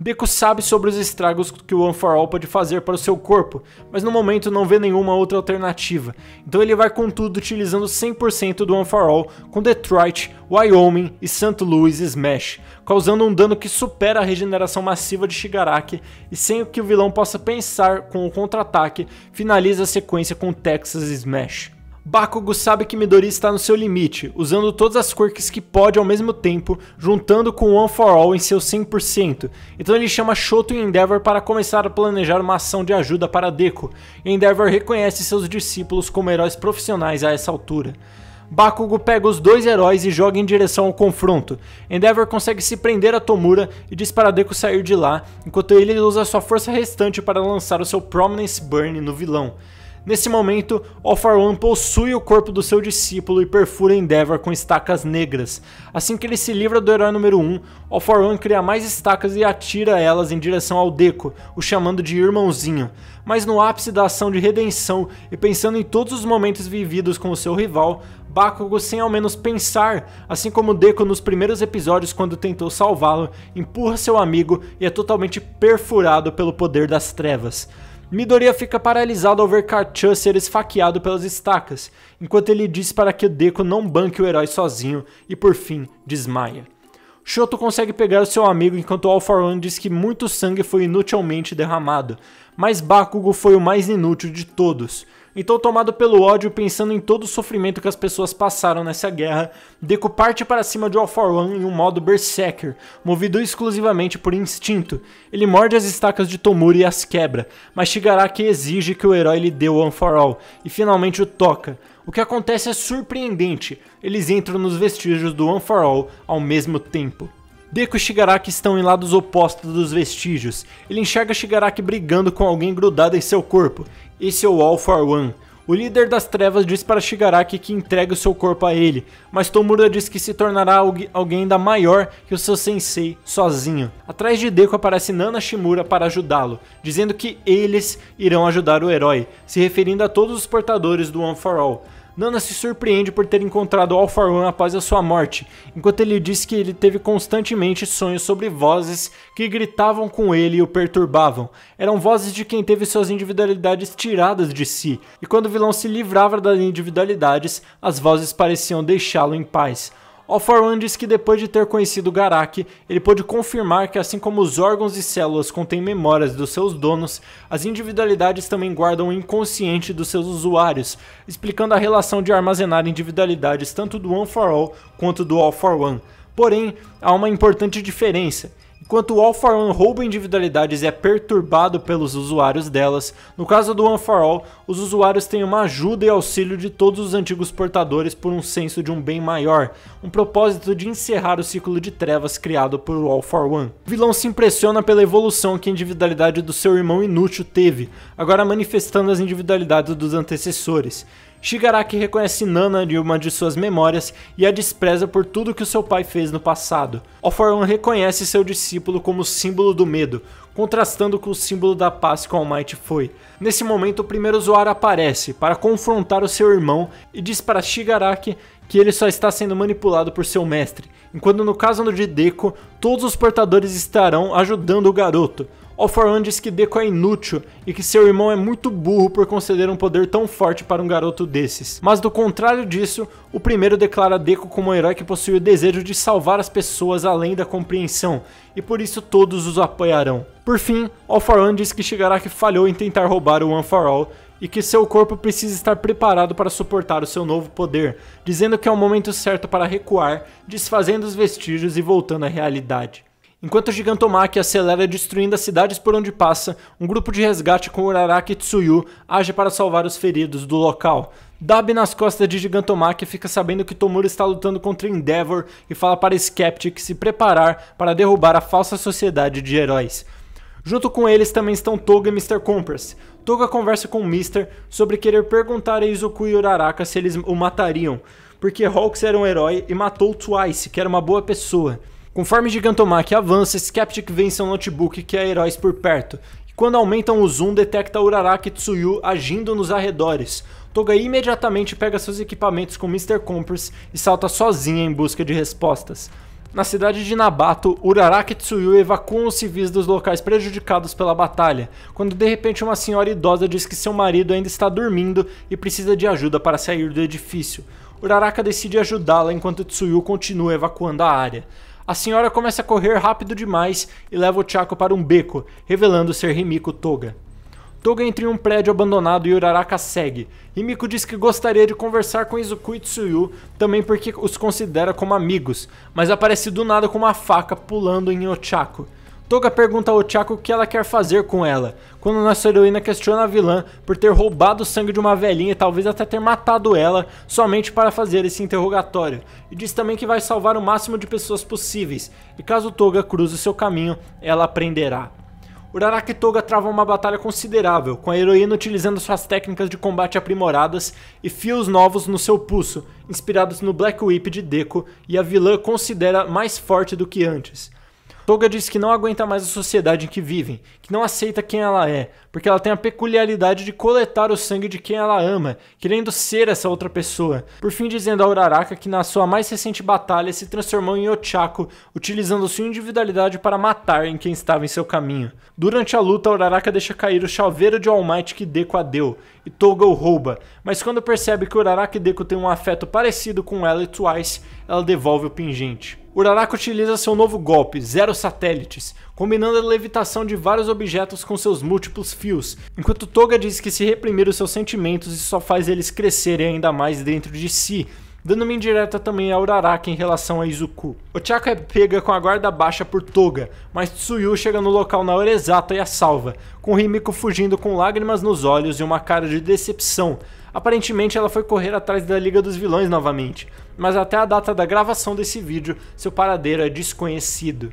Deku sabe sobre os estragos que o One for All pode fazer para o seu corpo, mas no momento não vê nenhuma outra alternativa, então ele vai com tudo utilizando cem por cento do One for All com Detroit, Wyoming e Saint Louis Smash, causando um dano que supera a regeneração massiva de Shigaraki e sem que o vilão possa pensar com o contra-ataque, finaliza a sequência com Texas Smash. Bakugo sabe que Midori está no seu limite, usando todas as quirks que pode ao mesmo tempo, juntando com One for All em seu cem por cento, então ele chama Shoto e Endeavor para começar a planejar uma ação de ajuda para Deku, e Endeavor reconhece seus discípulos como heróis profissionais a essa altura. Bakugo pega os dois heróis e joga em direção ao confronto. Endeavor consegue se prender a Tomura e diz para Deku sair de lá, enquanto ele usa sua força restante para lançar o seu Prominence Burn no vilão. Nesse momento, All for One possui o corpo do seu discípulo e perfura Endeavor com estacas negras. Assim que ele se livra do herói número um, All for One cria mais estacas e atira elas em direção ao Deku, o chamando de irmãozinho. Mas no ápice da ação de redenção e pensando em todos os momentos vividos com o seu rival, Bakugo, sem ao menos pensar, assim como Deku nos primeiros episódios quando tentou salvá-lo, empurra seu amigo e é totalmente perfurado pelo poder das trevas. Midoriya fica paralisado ao ver Kachan ser esfaqueado pelas estacas, enquanto ele diz para que Deku não banque o herói sozinho e por fim desmaia. Shoto consegue pegar o seu amigo enquanto All for One diz que muito sangue foi inutilmente derramado, mas Bakugo foi o mais inútil de todos. Então, tomado pelo ódio, pensando em todo o sofrimento que as pessoas passaram nessa guerra, Deku parte para cima de All for One em um modo berserker, movido exclusivamente por instinto. Ele morde as estacas de Tomura e as quebra, mas Shigaraki exige que o herói lhe dê o One for All, e finalmente o toca. O que acontece é surpreendente, eles entram nos vestígios do One for All ao mesmo tempo. Deku e Shigaraki estão em lados opostos dos vestígios. Ele enxerga Shigaraki brigando com alguém grudado em seu corpo. Esse é o All for One. O líder das trevas diz para Shigaraki que entregue o seu corpo a ele, mas Tomura diz que se tornará alguém ainda maior que o seu sensei sozinho. Atrás de Deku aparece Nana Shimura para ajudá-lo, dizendo que eles irão ajudar o herói, se referindo a todos os portadores do One for All. Nana se surpreende por ter encontrado All for One após a sua morte, enquanto ele diz que ele teve constantemente sonhos sobre vozes que gritavam com ele e o perturbavam. Eram vozes de quem teve suas individualidades tiradas de si, e quando o vilão se livrava das individualidades, as vozes pareciam deixá-lo em paz. All for One diz que depois de ter conhecido Garaki, ele pôde confirmar que assim como os órgãos e células contêm memórias dos seus donos, as individualidades também guardam o inconsciente dos seus usuários, explicando a relação de armazenar individualidades tanto do One for All quanto do All for One. Porém, há uma importante diferença. Enquanto o All for One rouba individualidades e é perturbado pelos usuários delas, no caso do One for All, os usuários têm uma ajuda e auxílio de todos os antigos portadores por um senso de um bem maior, um propósito de encerrar o ciclo de trevas criado por All for One. O vilão se impressiona pela evolução que a individualidade do seu irmão inútil teve, agora manifestando as individualidades dos antecessores. Shigaraki reconhece Nana de uma de suas memórias e a despreza por tudo que o seu pai fez no passado. All for One reconhece seu discípulo como símbolo do medo, contrastando com o símbolo da paz que All Might foi. Nesse momento, o primeiro usuário aparece para confrontar o seu irmão e diz para Shigaraki que ele só está sendo manipulado por seu mestre, enquanto no caso de Deku, todos os portadores estarão ajudando o garoto. All for One diz que Deku é inútil e que seu irmão é muito burro por conceder um poder tão forte para um garoto desses. Mas do contrário disso, o primeiro declara Deku como um herói que possui o desejo de salvar as pessoas além da compreensão, e por isso todos os apoiarão. Por fim, All for One diz que Shigaraki falhou em tentar roubar o One for All, e que seu corpo precisa estar preparado para suportar o seu novo poder, dizendo que é o momento certo para recuar, desfazendo os vestígios e voltando à realidade. Enquanto Gigantomachia acelera destruindo as cidades por onde passa, um grupo de resgate com Uraraka e Tsuyu age para salvar os feridos do local. Dabi, nas costas de Gigantomachia, fica sabendo que Tomura está lutando contra Endeavor e fala para Skeptic se preparar para derrubar a falsa sociedade de heróis. Junto com eles também estão Toga e mister Compress. Toga conversa com o mister sobre querer perguntar a Izuku e Uraraka se eles o matariam, porque Hawks era um herói e matou Twice, que era uma boa pessoa. Conforme Gigantomachia avança, Skeptic vê em seu notebook que há heróis por perto, e quando aumentam o zoom detecta Uraraka e Tsuyu agindo nos arredores. Toga imediatamente pega seus equipamentos com mister Compress e salta sozinha em busca de respostas. Na cidade de Nabato, Uraraka e Tsuyu evacuam os civis dos locais prejudicados pela batalha, quando de repente uma senhora idosa diz que seu marido ainda está dormindo e precisa de ajuda para sair do edifício. Uraraka decide ajudá-la enquanto Tsuyu continua evacuando a área. A senhora começa a correr rápido demais e leva o Chaco para um beco, revelando ser Rimiko Toga. Toga entra em um prédio abandonado e Uraraka segue. E Miko diz que gostaria de conversar com Izuku e Tsuyu, também porque os considera como amigos, mas aparece do nada com uma faca pulando em Ochako. Toga pergunta a Ochako o que ela quer fazer com ela, quando nossa heroína questiona a vilã por ter roubado o sangue de uma velhinha e talvez até ter matado ela somente para fazer esse interrogatório, e diz também que vai salvar o máximo de pessoas possíveis, e caso Toga cruze seu caminho, ela aprenderá. Uraraka e Toga travam uma batalha considerável, com a heroína utilizando suas técnicas de combate aprimoradas e fios novos no seu pulso, inspirados no Black Whip de Deku, e a vilã considera mais forte do que antes. Toga diz que não aguenta mais a sociedade em que vivem, que não aceita quem ela é, porque ela tem a peculiaridade de coletar o sangue de quem ela ama, querendo ser essa outra pessoa. Por fim dizendo a Uraraka que na sua mais recente batalha se transformou em Ochako, utilizando sua individualidade para matar em quem estava em seu caminho. Durante a luta, Uraraka deixa cair o chaveiro de All Might que Deku a deu, e Toga o rouba, mas quando percebe que Uraraka e Deku têm um afeto parecido com ela e Twice, ela devolve o pingente. Uraraka utiliza seu novo golpe, Zero Satélites, combinando a levitação de vários objetos com seus múltiplos fios, enquanto Toga diz que se reprimir os seus sentimentos isso só faz eles crescerem ainda mais dentro de si, dando uma indireta também a Uraraka em relação a Izuku. Ochako é pega com a guarda baixa por Toga, mas Tsuyu chega no local na hora exata e a salva, com Himiko fugindo com lágrimas nos olhos e uma cara de decepção. Aparentemente ela foi correr atrás da Liga dos Vilões novamente, mas até a data da gravação desse vídeo, seu paradeiro é desconhecido.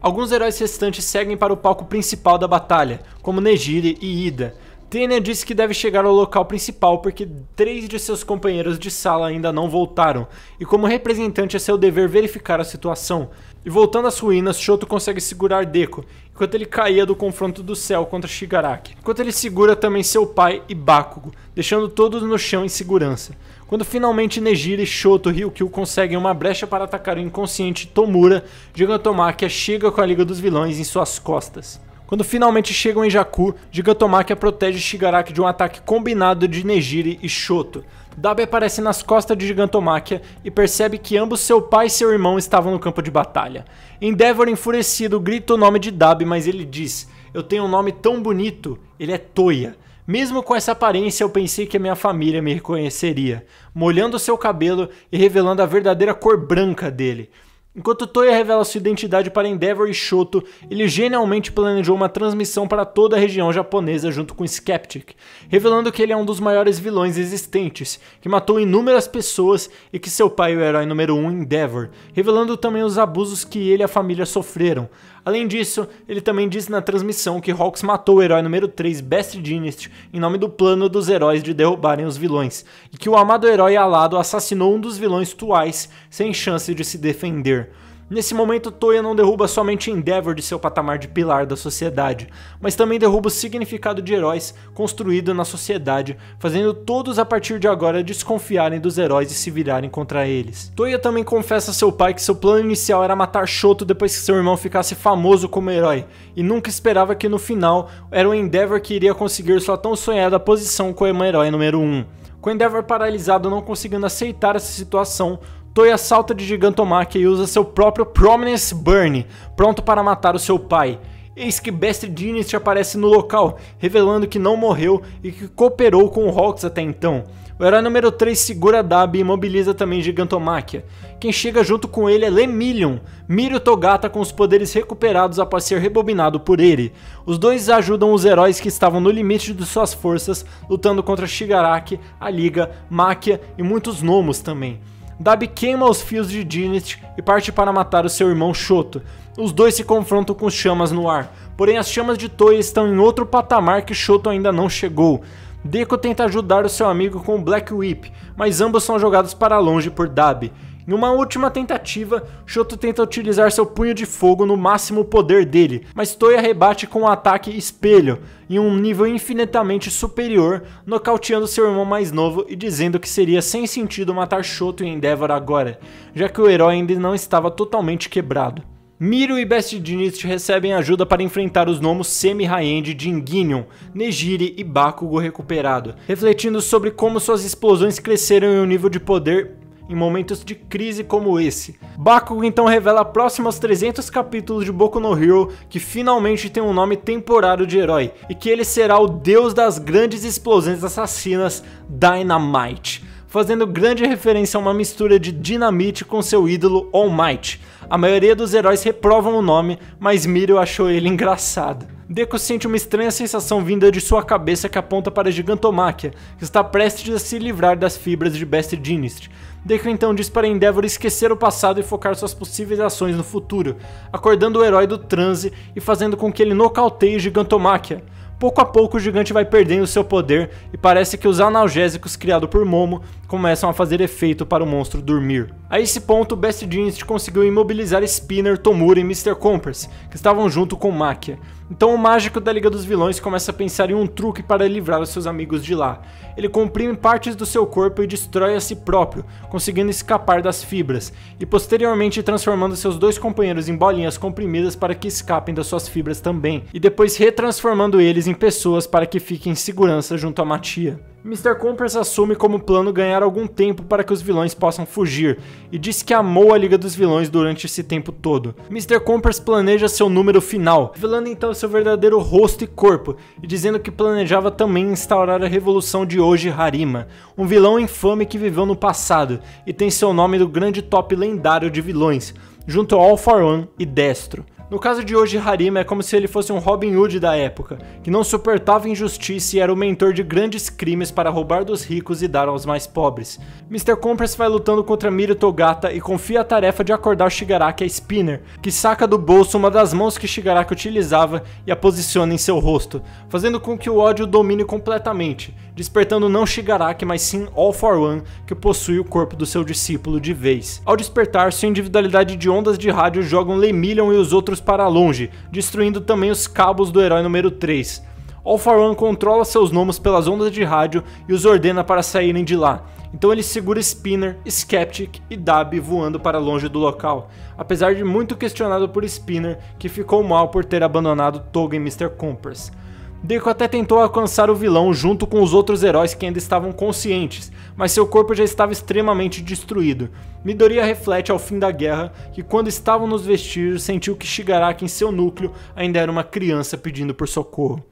Alguns heróis restantes seguem para o palco principal da batalha, como Nejiri e Ida. Tenya disse que deve chegar ao local principal porque três de seus companheiros de sala ainda não voltaram, e como representante é seu dever verificar a situação. E voltando às ruínas, Shoto consegue segurar Deku, enquanto ele caía do confronto do céu contra Shigaraki. Enquanto ele segura também seu pai e Bakugo, deixando todos no chão em segurança. Quando finalmente Nejiri, Shoto e Ryukyu conseguem uma brecha para atacar o inconsciente Tomura, Gigantomachia chega com a Liga dos Vilões em suas costas. Quando finalmente chegam em Jakku, Gigantomachia protege Shigaraki de um ataque combinado de Nejiri e Shoto. Dabi aparece nas costas de Gigantomachia e percebe que ambos seu pai e seu irmão estavam no campo de batalha. Endeavor, enfurecido, grita o nome de Dabi, mas ele diz: "Eu tenho um nome tão bonito, ele é Toya. Mesmo com essa aparência eu pensei que a minha família me reconheceria", molhando seu cabelo e revelando a verdadeira cor branca dele. Enquanto Toya revela sua identidade para Endeavor e Shoto, ele genialmente planejou uma transmissão para toda a região japonesa junto com Skeptic, revelando que ele é um dos maiores vilões existentes, que matou inúmeras pessoas e que seu pai é o herói número um, Endeavor, revelando também os abusos que ele e a família sofreram. Além disso, ele também disse na transmissão que Hawks matou o herói número três, Best Jeanist, em nome do plano dos heróis de derrubarem os vilões, e que o amado herói alado assassinou um dos vilões Twice, sem chance de se defender. Nesse momento, Toya não derruba somente Endeavor de seu patamar de pilar da sociedade, mas também derruba o significado de heróis construído na sociedade, fazendo todos a partir de agora desconfiarem dos heróis e se virarem contra eles. Toya também confessa a seu pai que seu plano inicial era matar Shoto depois que seu irmão ficasse famoso como herói, e nunca esperava que no final era o Endeavor que iria conseguir sua tão sonhada posição como herói número um. Com Endeavor paralisado não conseguindo aceitar essa situação, Toya salta de Gigantomachia e usa seu próprio Prominence Burn, pronto para matar o seu pai. Eis que Best Jeanist aparece no local, revelando que não morreu e que cooperou com o Hawks até então. O herói número três segura Dabi e mobiliza também Gigantomachia. Quem chega junto com ele é Lemillion, Mirio Togata com os poderes recuperados após ser rebobinado por ele. Os dois ajudam os heróis que estavam no limite de suas forças, lutando contra Shigaraki, a Liga, Machia e muitos Nomos também. Dabi queima os fios de Jeanist e parte para matar o seu irmão Shoto. Os dois se confrontam com chamas no ar, porém as chamas de Toya estão em outro patamar que Shoto ainda não chegou. Deku tenta ajudar o seu amigo com o Black Whip, mas ambos são jogados para longe por Dabi. Em uma última tentativa, Shoto tenta utilizar seu punho de fogo no máximo poder dele, mas Toya rebate com um ataque espelho, em um nível infinitamente superior, nocauteando seu irmão mais novo e dizendo que seria sem sentido matar Shoto e Endeavor agora, já que o herói ainda não estava totalmente quebrado. Mirio e Best Jeanist recebem ajuda para enfrentar os nomos semi-high-end de Enguinion, Nejiri e Bakugo recuperado, refletindo sobre como suas explosões cresceram em um nível de poder em momentos de crise como esse. Bakugo então revela próximos trezentos capítulos de Boku no Hero que finalmente tem um nome temporário de herói, e que ele será o deus das grandes explosões assassinas, Dynamite, fazendo grande referência a uma mistura de Dinamite com seu ídolo All Might. A maioria dos heróis reprovam o nome, mas Mirio achou ele engraçado. Deku sente uma estranha sensação vinda de sua cabeça que aponta para Gigantomachia, que está prestes a se livrar das fibras de Best Jeanist. Deku então diz para Endeavor esquecer o passado e focar suas possíveis ações no futuro, acordando o herói do transe e fazendo com que ele nocauteie Gigantomachia. Pouco a pouco o gigante vai perdendo seu poder e parece que os analgésicos criados por Momo começam a fazer efeito para o monstro dormir. A esse ponto, Best Jeanist conseguiu imobilizar Spinner, Tomura e mister Compress, que estavam junto com Machia. Então o mágico da Liga dos Vilões começa a pensar em um truque para livrar os seus amigos de lá. Ele comprime partes do seu corpo e destrói a si próprio, conseguindo escapar das fibras, e posteriormente transformando seus dois companheiros em bolinhas comprimidas para que escapem das suas fibras também, e depois retransformando eles em pessoas para que fiquem em segurança junto a Machia. mister Compress assume como plano ganhar algum tempo para que os vilões possam fugir, e diz que amou a Liga dos Vilões durante esse tempo todo. mister Compress planeja seu número final, revelando então seu verdadeiro rosto e corpo, e dizendo que planejava também instaurar a revolução de Oji Harima, um vilão infame que viveu no passado, e tem seu nome do grande top lendário de vilões, junto a All for One e Destro. No caso de Oji Harima é como se ele fosse um Robin Hood da época, que não suportava injustiça e era o mentor de grandes crimes para roubar dos ricos e dar aos mais pobres. mister Compress vai lutando contra Mirio Togata e confia a tarefa de acordar Shigaraki a Spinner, que saca do bolso uma das mãos que Shigaraki utilizava e a posiciona em seu rosto, fazendo com que o ódio o domine completamente, despertando não Shigaraki, mas sim All for One, que possui o corpo do seu discípulo de vez. Ao despertar, sua individualidade de ondas de rádio jogam Lemillion e os outros para longe, destruindo também os cabos do herói número três. All for One controla seus gnomos pelas ondas de rádio e os ordena para saírem de lá, então ele segura Spinner, Skeptic e Dabi voando para longe do local, apesar de muito questionado por Spinner, que ficou mal por ter abandonado Toga e mister Compress. Deku até tentou alcançar o vilão junto com os outros heróis que ainda estavam conscientes, mas seu corpo já estava extremamente destruído. Midoriya reflete ao fim da guerra que quando estavam nos vestígios sentiu que Shigaraki em seu núcleo ainda era uma criança pedindo por socorro.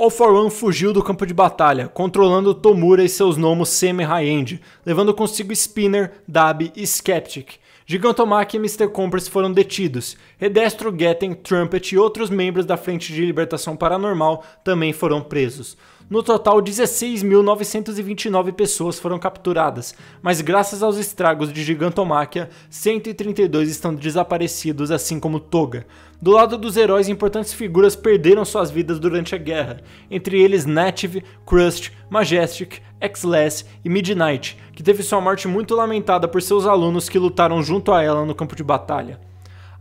All for One fugiu do campo de batalha, controlando Tomura e seus gnomos semi-high-end, levando consigo Spinner, Dabi e Skeptic. Gigantomachia e mister Compress foram detidos. Redestro, Getten, Trumpet e outros membros da Frente de Libertação Paranormal também foram presos. No total, dezesseis mil novecentos e vinte e nove pessoas foram capturadas, mas graças aos estragos de Gigantomachia, cento e trinta e dois estão desaparecidos, assim como Toga. Do lado dos heróis, importantes figuras perderam suas vidas durante a guerra, entre eles Native, Crust, Majestic, X-Less e Midnight, que teve sua morte muito lamentada por seus alunos que lutaram junto a ela no campo de batalha.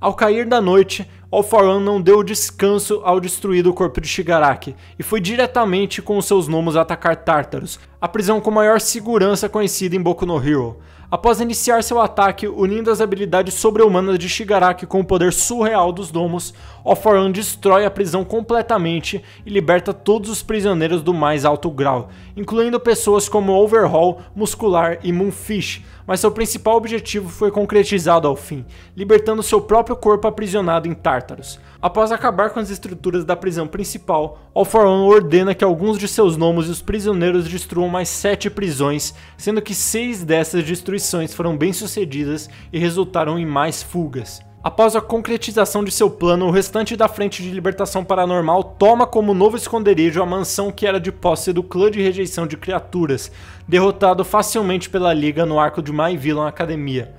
Ao cair da noite, All for One não deu descanso ao destruir o corpo de Shigaraki, e foi diretamente com os seus gnomos atacar Tartarus, a prisão com maior segurança conhecida em Boku no Hero. Após iniciar seu ataque, unindo as habilidades sobre-humanas de Shigaraki com o poder surreal dos gnomos, All for One destrói a prisão completamente e liberta todos os prisioneiros do mais alto grau, incluindo pessoas como Overhaul, Muscular e Moonfish, mas seu principal objetivo foi concretizado ao fim, libertando seu próprio corpo aprisionado em Tartarus. Após acabar com as estruturas da prisão principal, All for One ordena que alguns de seus gnomos e os prisioneiros destruam mais sete prisões, sendo que seis dessas destruições foram bem sucedidas e resultaram em mais fugas. Após a concretização de seu plano, o restante da Frente de Libertação Paranormal toma como novo esconderijo a mansão que era de posse do clã de rejeição de criaturas, derrotado facilmente pela Liga no arco de My Villain Academia.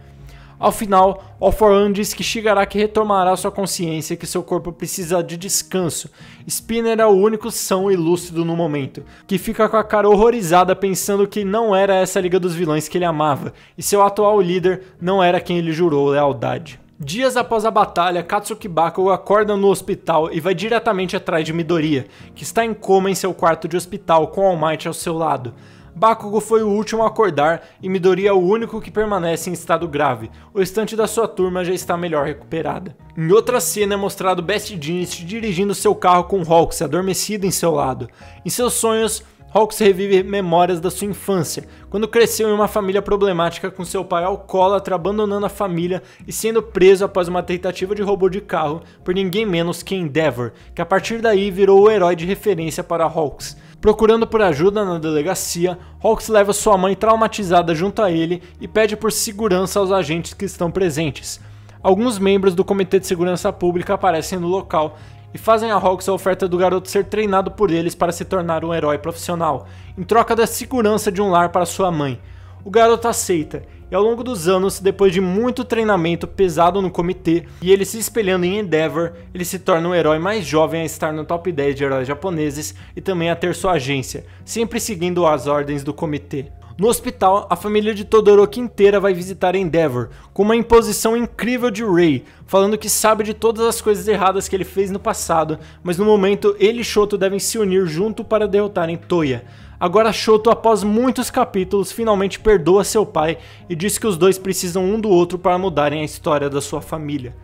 Ao final, All for One diz que Shigaraki retomará sua consciência e que seu corpo precisa de descanso. Spinner é o único são e lúcido no momento, que fica com a cara horrorizada pensando que não era essa a Liga dos Vilões que ele amava, e seu atual líder não era quem ele jurou lealdade. Dias após a batalha, Katsuki Bakugo acorda no hospital e vai diretamente atrás de Midoriya, que está em coma em seu quarto de hospital com All Might ao seu lado. Bakugo foi o último a acordar e Midoriya é o único que permanece em estado grave, o restante da sua turma já está melhor recuperada. Em outra cena é mostrado Best Jeanist dirigindo seu carro com Hawks adormecido em seu lado. Em seus sonhos, Hawks revive memórias da sua infância, quando cresceu em uma família problemática com seu pai alcoólatra abandonando a família e sendo preso após uma tentativa de roubo de carro por ninguém menos que Endeavor, que a partir daí virou o herói de referência para Hawks. Procurando por ajuda na delegacia, Hawks leva sua mãe traumatizada junto a ele e pede por segurança aos agentes que estão presentes. Alguns membros do Comitê de Segurança Pública aparecem no local e fazem a Hawks a oferta do garoto ser treinado por eles para se tornar um herói profissional, em troca da segurança de um lar para sua mãe. O garoto aceita, e ao longo dos anos, depois de muito treinamento pesado no comitê e ele se espelhando em Endeavor, ele se torna o herói mais jovem a estar no top dez de heróis japoneses e também a ter sua agência, sempre seguindo as ordens do comitê. No hospital, a família de Todoroki inteira vai visitar Endeavor, com uma imposição incrível de Ray, falando que sabe de todas as coisas erradas que ele fez no passado, mas no momento ele e Shoto devem se unir junto para derrotarem Toya. Agora Shoto, após muitos capítulos, finalmente perdoa seu pai e diz que os dois precisam um do outro para mudarem a história da sua família.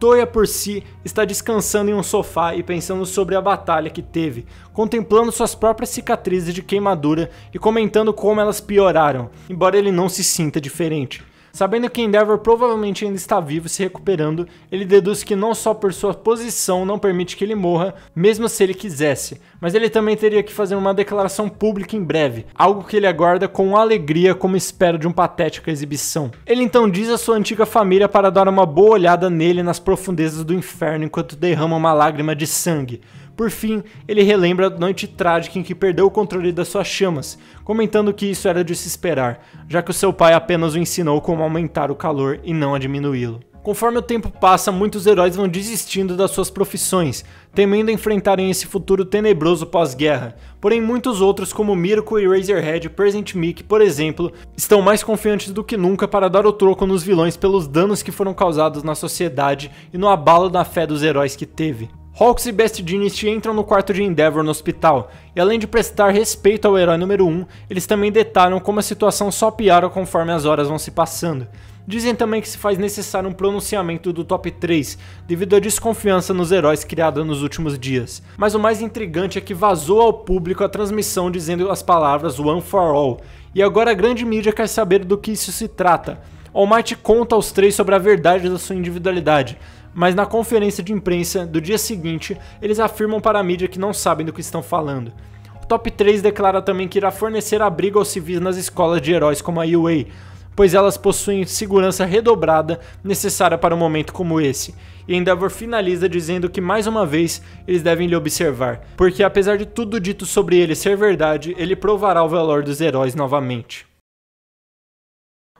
Toya, por si, está descansando em um sofá e pensando sobre a batalha que teve, contemplando suas próprias cicatrizes de queimadura e comentando como elas pioraram, embora ele não se sinta diferente. Sabendo que Endeavor provavelmente ainda está vivo e se recuperando, ele deduz que não só por sua posição não permite que ele morra, mesmo se ele quisesse, mas ele também teria que fazer uma declaração pública em breve, algo que ele aguarda com alegria como espera de uma patética exibição. Ele então diz à sua antiga família para dar uma boa olhada nele nas profundezas do inferno enquanto derrama uma lágrima de sangue. Por fim, ele relembra a noite trágica em que perdeu o controle das suas chamas, comentando que isso era de se esperar, já que o seu pai apenas o ensinou como aumentar o calor e não a diminuí-lo. Conforme o tempo passa, muitos heróis vão desistindo das suas profissões, temendo enfrentarem esse futuro tenebroso pós-guerra. Porém, muitos outros, como Mirko e Razorhead, Present Mic, por exemplo, estão mais confiantes do que nunca para dar o troco nos vilões pelos danos que foram causados na sociedade e no abalo da fé dos heróis que teve. Hawks e Best Jeanist entram no quarto de Endeavor no hospital, e além de prestar respeito ao herói número um, eles também detalham como a situação só piora conforme as horas vão se passando. Dizem também que se faz necessário um pronunciamento do top três, devido à desconfiança nos heróis criada nos últimos dias. Mas o mais intrigante é que vazou ao público a transmissão dizendo as palavras One for All, e agora a grande mídia quer saber do que isso se trata. All Might conta aos três sobre a verdade da sua individualidade, mas na conferência de imprensa do dia seguinte, eles afirmam para a mídia que não sabem do que estão falando. O top três declara também que irá fornecer abrigo aos civis nas escolas de heróis como a U A, pois elas possuem segurança redobrada necessária para um momento como esse. E Endeavor finaliza dizendo que mais uma vez eles devem lhe observar, porque apesar de tudo dito sobre ele ser verdade, ele provará o valor dos heróis novamente.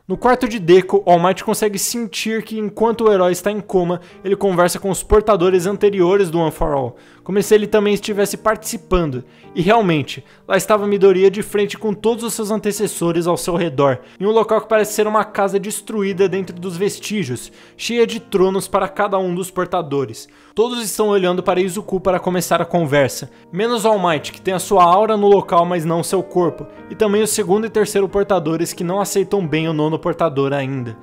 No quarto de Deku, All Might consegue sentir que enquanto o herói está em coma, ele conversa com os portadores anteriores do One for All, como se ele também estivesse participando. E realmente, lá estava Midoriya de frente com todos os seus antecessores ao seu redor, em um local que parece ser uma casa destruída dentro dos vestígios, cheia de tronos para cada um dos portadores. Todos estão olhando para Izuku para começar a conversa, menos All Might, que tem a sua aura no local mas não seu corpo, e também o segundo e terceiro portadores que não aceitam bem o nono portador ainda.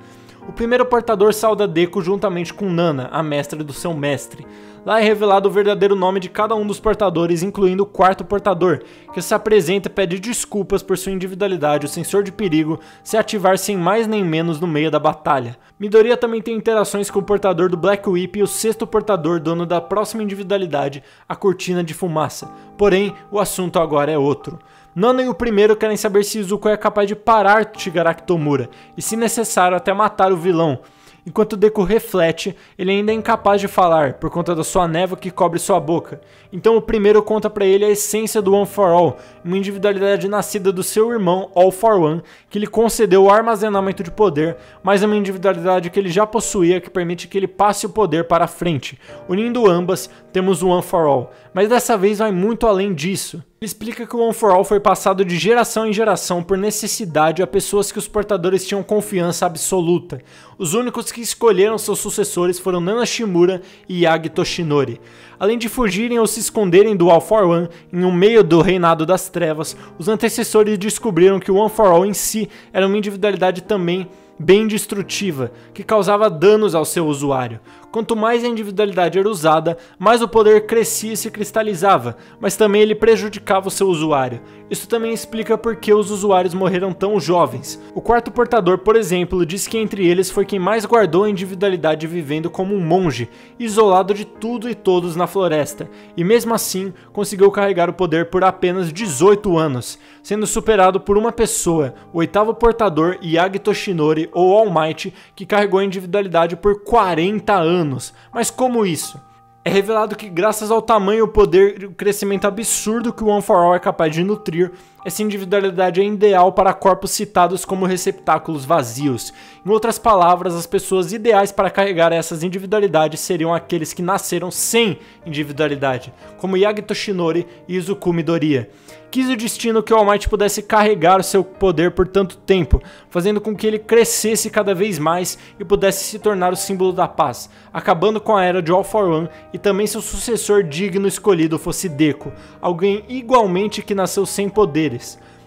O primeiro portador sauda Deku juntamente com Nana, a mestra do seu mestre. Lá é revelado o verdadeiro nome de cada um dos portadores, incluindo o quarto portador, que se apresenta e pede desculpas por sua individualidade, o sensor de perigo, se ativar sem mais nem menos no meio da batalha. Midoriya também tem interações com o portador do Black Whip e o sexto portador, dono da próxima individualidade, a cortina de fumaça. Porém, o assunto agora é outro. Nana e o primeiro querem saber se Izuku é capaz de parar Shigaraki Tomura, e se necessário até matar o vilão. Enquanto Deku reflete, ele ainda é incapaz de falar, por conta da sua névoa que cobre sua boca. Então o primeiro conta pra ele a essência do One for All, uma individualidade nascida do seu irmão All for One, que lhe concedeu o armazenamento de poder, mas uma individualidade que ele já possuía que permite que ele passe o poder para a frente. Unindo ambas, temos o One for All, mas dessa vez vai muito além disso. Ele explica que o One for All foi passado de geração em geração por necessidade a pessoas que os portadores tinham confiança absoluta. Os únicos que escolheram seus sucessores foram Nana Shimura e Yagi Toshinori. Além de fugirem ou se esconderem do All for One, em um meio do reinado das trevas, os antecessores descobriram que o One for All em si era uma individualidade também bem destrutiva, que causava danos ao seu usuário. Quanto mais a individualidade era usada, mais o poder crescia e se cristalizava, mas também ele prejudicava o seu usuário. Isso também explica por que os usuários morreram tão jovens. O quarto portador, por exemplo, diz que entre eles foi quem mais guardou a individualidade vivendo como um monge, isolado de tudo e todos na floresta, e mesmo assim conseguiu carregar o poder por apenas dezoito anos, sendo superado por uma pessoa, o oitavo portador Yagi Toshinori ou All Might, que carregou a individualidade por quarenta anos. Anos. Mas como isso? É revelado que graças ao tamanho, o poder e o crescimento absurdo que o One for All é capaz de nutrir, essa individualidade é ideal para corpos citados como receptáculos vazios. Em outras palavras, as pessoas ideais para carregar essas individualidades seriam aqueles que nasceram sem individualidade, como Yagi Toshinori e Izuku Midoriya. Quis o destino que o All Might pudesse carregar o seu poder por tanto tempo, fazendo com que ele crescesse cada vez mais e pudesse se tornar o símbolo da paz, acabando com a era de All for One, e também seu sucessor digno escolhido fosse Deku, alguém igualmente que nasceu sem poderes.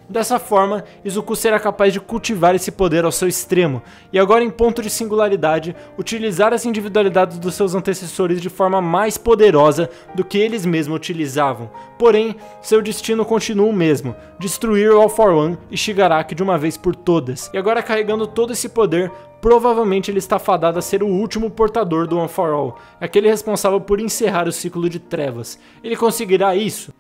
Dessa forma, Izuku será capaz de cultivar esse poder ao seu extremo, e agora em ponto de singularidade, utilizar as individualidades dos seus antecessores de forma mais poderosa do que eles mesmos utilizavam. Porém, seu destino continua o mesmo, destruir All for One e Shigaraki de uma vez por todas. E agora carregando todo esse poder, provavelmente ele está fadado a ser o último portador do One for All, aquele responsável por encerrar o ciclo de trevas. Ele conseguirá isso?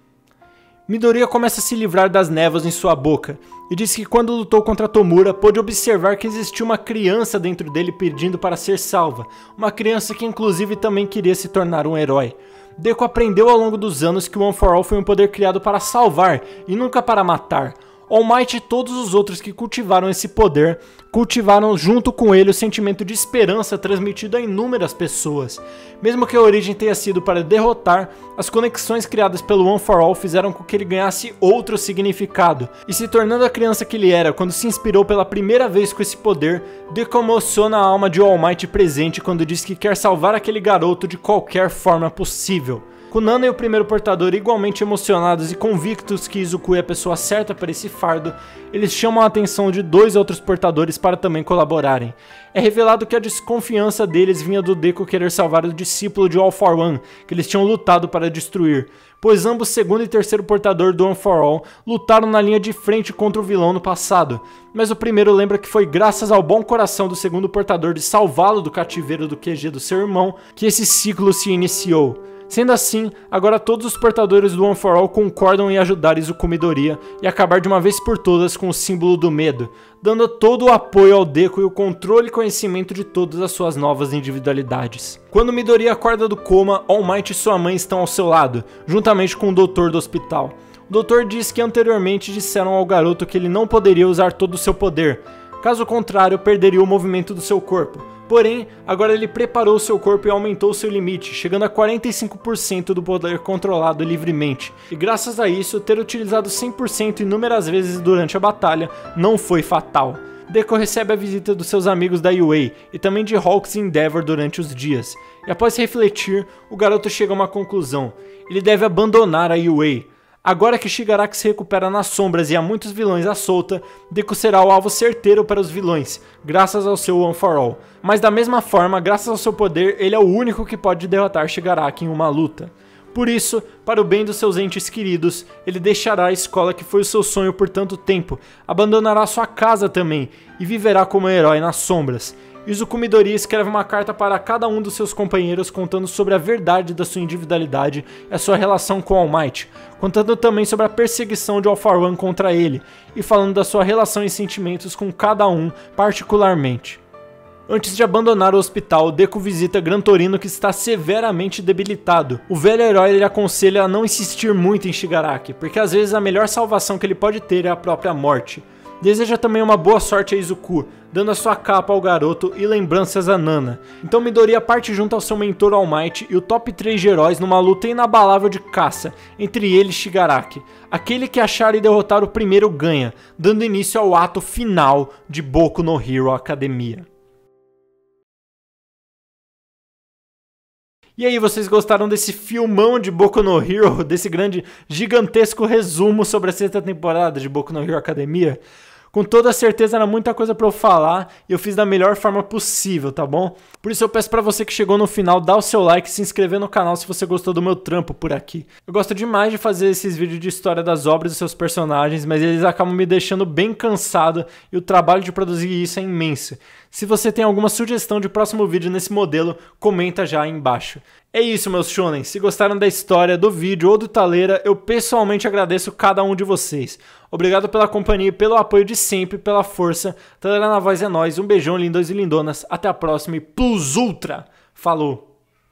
Midoriya começa a se livrar das névoas em sua boca, e diz que quando lutou contra Tomura, pôde observar que existia uma criança dentro dele pedindo para ser salva, uma criança que inclusive também queria se tornar um herói. Deku aprendeu ao longo dos anos que o One for All foi um poder criado para salvar, e nunca para matar. All Might e todos os outros que cultivaram esse poder, cultivaram junto com ele o sentimento de esperança transmitido a inúmeras pessoas. Mesmo que a origem tenha sido para derrotar, as conexões criadas pelo One for All fizeram com que ele ganhasse outro significado, e se tornando a criança que ele era quando se inspirou pela primeira vez com esse poder, Deku emociona a alma de All Might presente quando diz que quer salvar aquele garoto de qualquer forma possível. Com Nana e o primeiro portador igualmente emocionados e convictos que Izuku é a pessoa certa para esse fardo, eles chamam a atenção de dois outros portadores para também colaborarem. É revelado que a desconfiança deles vinha do Deku querer salvar o discípulo de All for One, que eles tinham lutado para destruir, pois ambos segundo e terceiro portador do One for All lutaram na linha de frente contra o vilão no passado, mas o primeiro lembra que foi graças ao bom coração do segundo portador de salvá-lo do cativeiro do Q G do seu irmão que esse ciclo se iniciou. Sendo assim, agora todos os portadores do One for All concordam em ajudar Izuku Midoriya e acabar de uma vez por todas com o símbolo do medo, dando todo o apoio ao Deku e o controle e conhecimento de todas as suas novas individualidades. Quando Midoriya acorda do coma, All Might e sua mãe estão ao seu lado, juntamente com o doutor do hospital. O doutor diz que anteriormente disseram ao garoto que ele não poderia usar todo o seu poder, caso contrário perderia o movimento do seu corpo. Porém, agora ele preparou seu corpo e aumentou seu limite, chegando a quarenta e cinco por cento do poder controlado livremente. E graças a isso, ter utilizado cem por cento inúmeras vezes durante a batalha não foi fatal. Deku recebe a visita dos seus amigos da U A e também de Hawks e Endeavor durante os dias. E após refletir, o garoto chega a uma conclusão. Ele deve abandonar a U A. Agora que Shigaraki se recupera nas sombras e há muitos vilões à solta, Deku será o alvo certeiro para os vilões, graças ao seu One for All. Mas da mesma forma, graças ao seu poder, ele é o único que pode derrotar Shigaraki em uma luta. Por isso, para o bem dos seus entes queridos, ele deixará a escola que foi o seu sonho por tanto tempo, abandonará sua casa também, e viverá como herói nas sombras. Izuku Midoriya escreve uma carta para cada um dos seus companheiros contando sobre a verdade da sua individualidade e a sua relação com All Might, contando também sobre a perseguição de All for One contra ele, e falando da sua relação e sentimentos com cada um particularmente. Antes de abandonar o hospital, Deku visita Gran Torino, que está severamente debilitado. O velho herói lhe aconselha a não insistir muito em Shigaraki, porque às vezes a melhor salvação que ele pode ter é a própria morte. Deseja também uma boa sorte a Izuku, dando a sua capa ao garoto e lembranças a Nana. Então Midoriya parte junto ao seu mentor All Might e o top três de heróis numa luta inabalável de caça, entre ele e Shigaraki. Aquele que achar e derrotar o primeiro ganha, dando início ao ato final de Boku no Hero Academia. E aí, vocês gostaram desse filmão de Boku no Hero, desse grande, gigantesco resumo sobre a sexta temporada de Boku no Hero Academia? Com toda certeza era muita coisa pra eu falar e eu fiz da melhor forma possível, tá bom? Por isso eu peço pra você que chegou no final, dar o seu like e se inscrever no canal se você gostou do meu trampo por aqui. Eu gosto demais de fazer esses vídeos de história das obras e seus personagens, mas eles acabam me deixando bem cansado e o trabalho de produzir isso é imenso. Se você tem alguma sugestão de próximo vídeo nesse modelo, comenta já aí embaixo. É isso, meus shonen. Se gostaram da história, do vídeo ou do Taleira, eu pessoalmente agradeço cada um de vocês. Obrigado pela companhia e pelo apoio de sempre, pela força. Taleira na voz é nóis. Um beijão, lindos e lindonas. Até a próxima e Plus Ultra. Falou!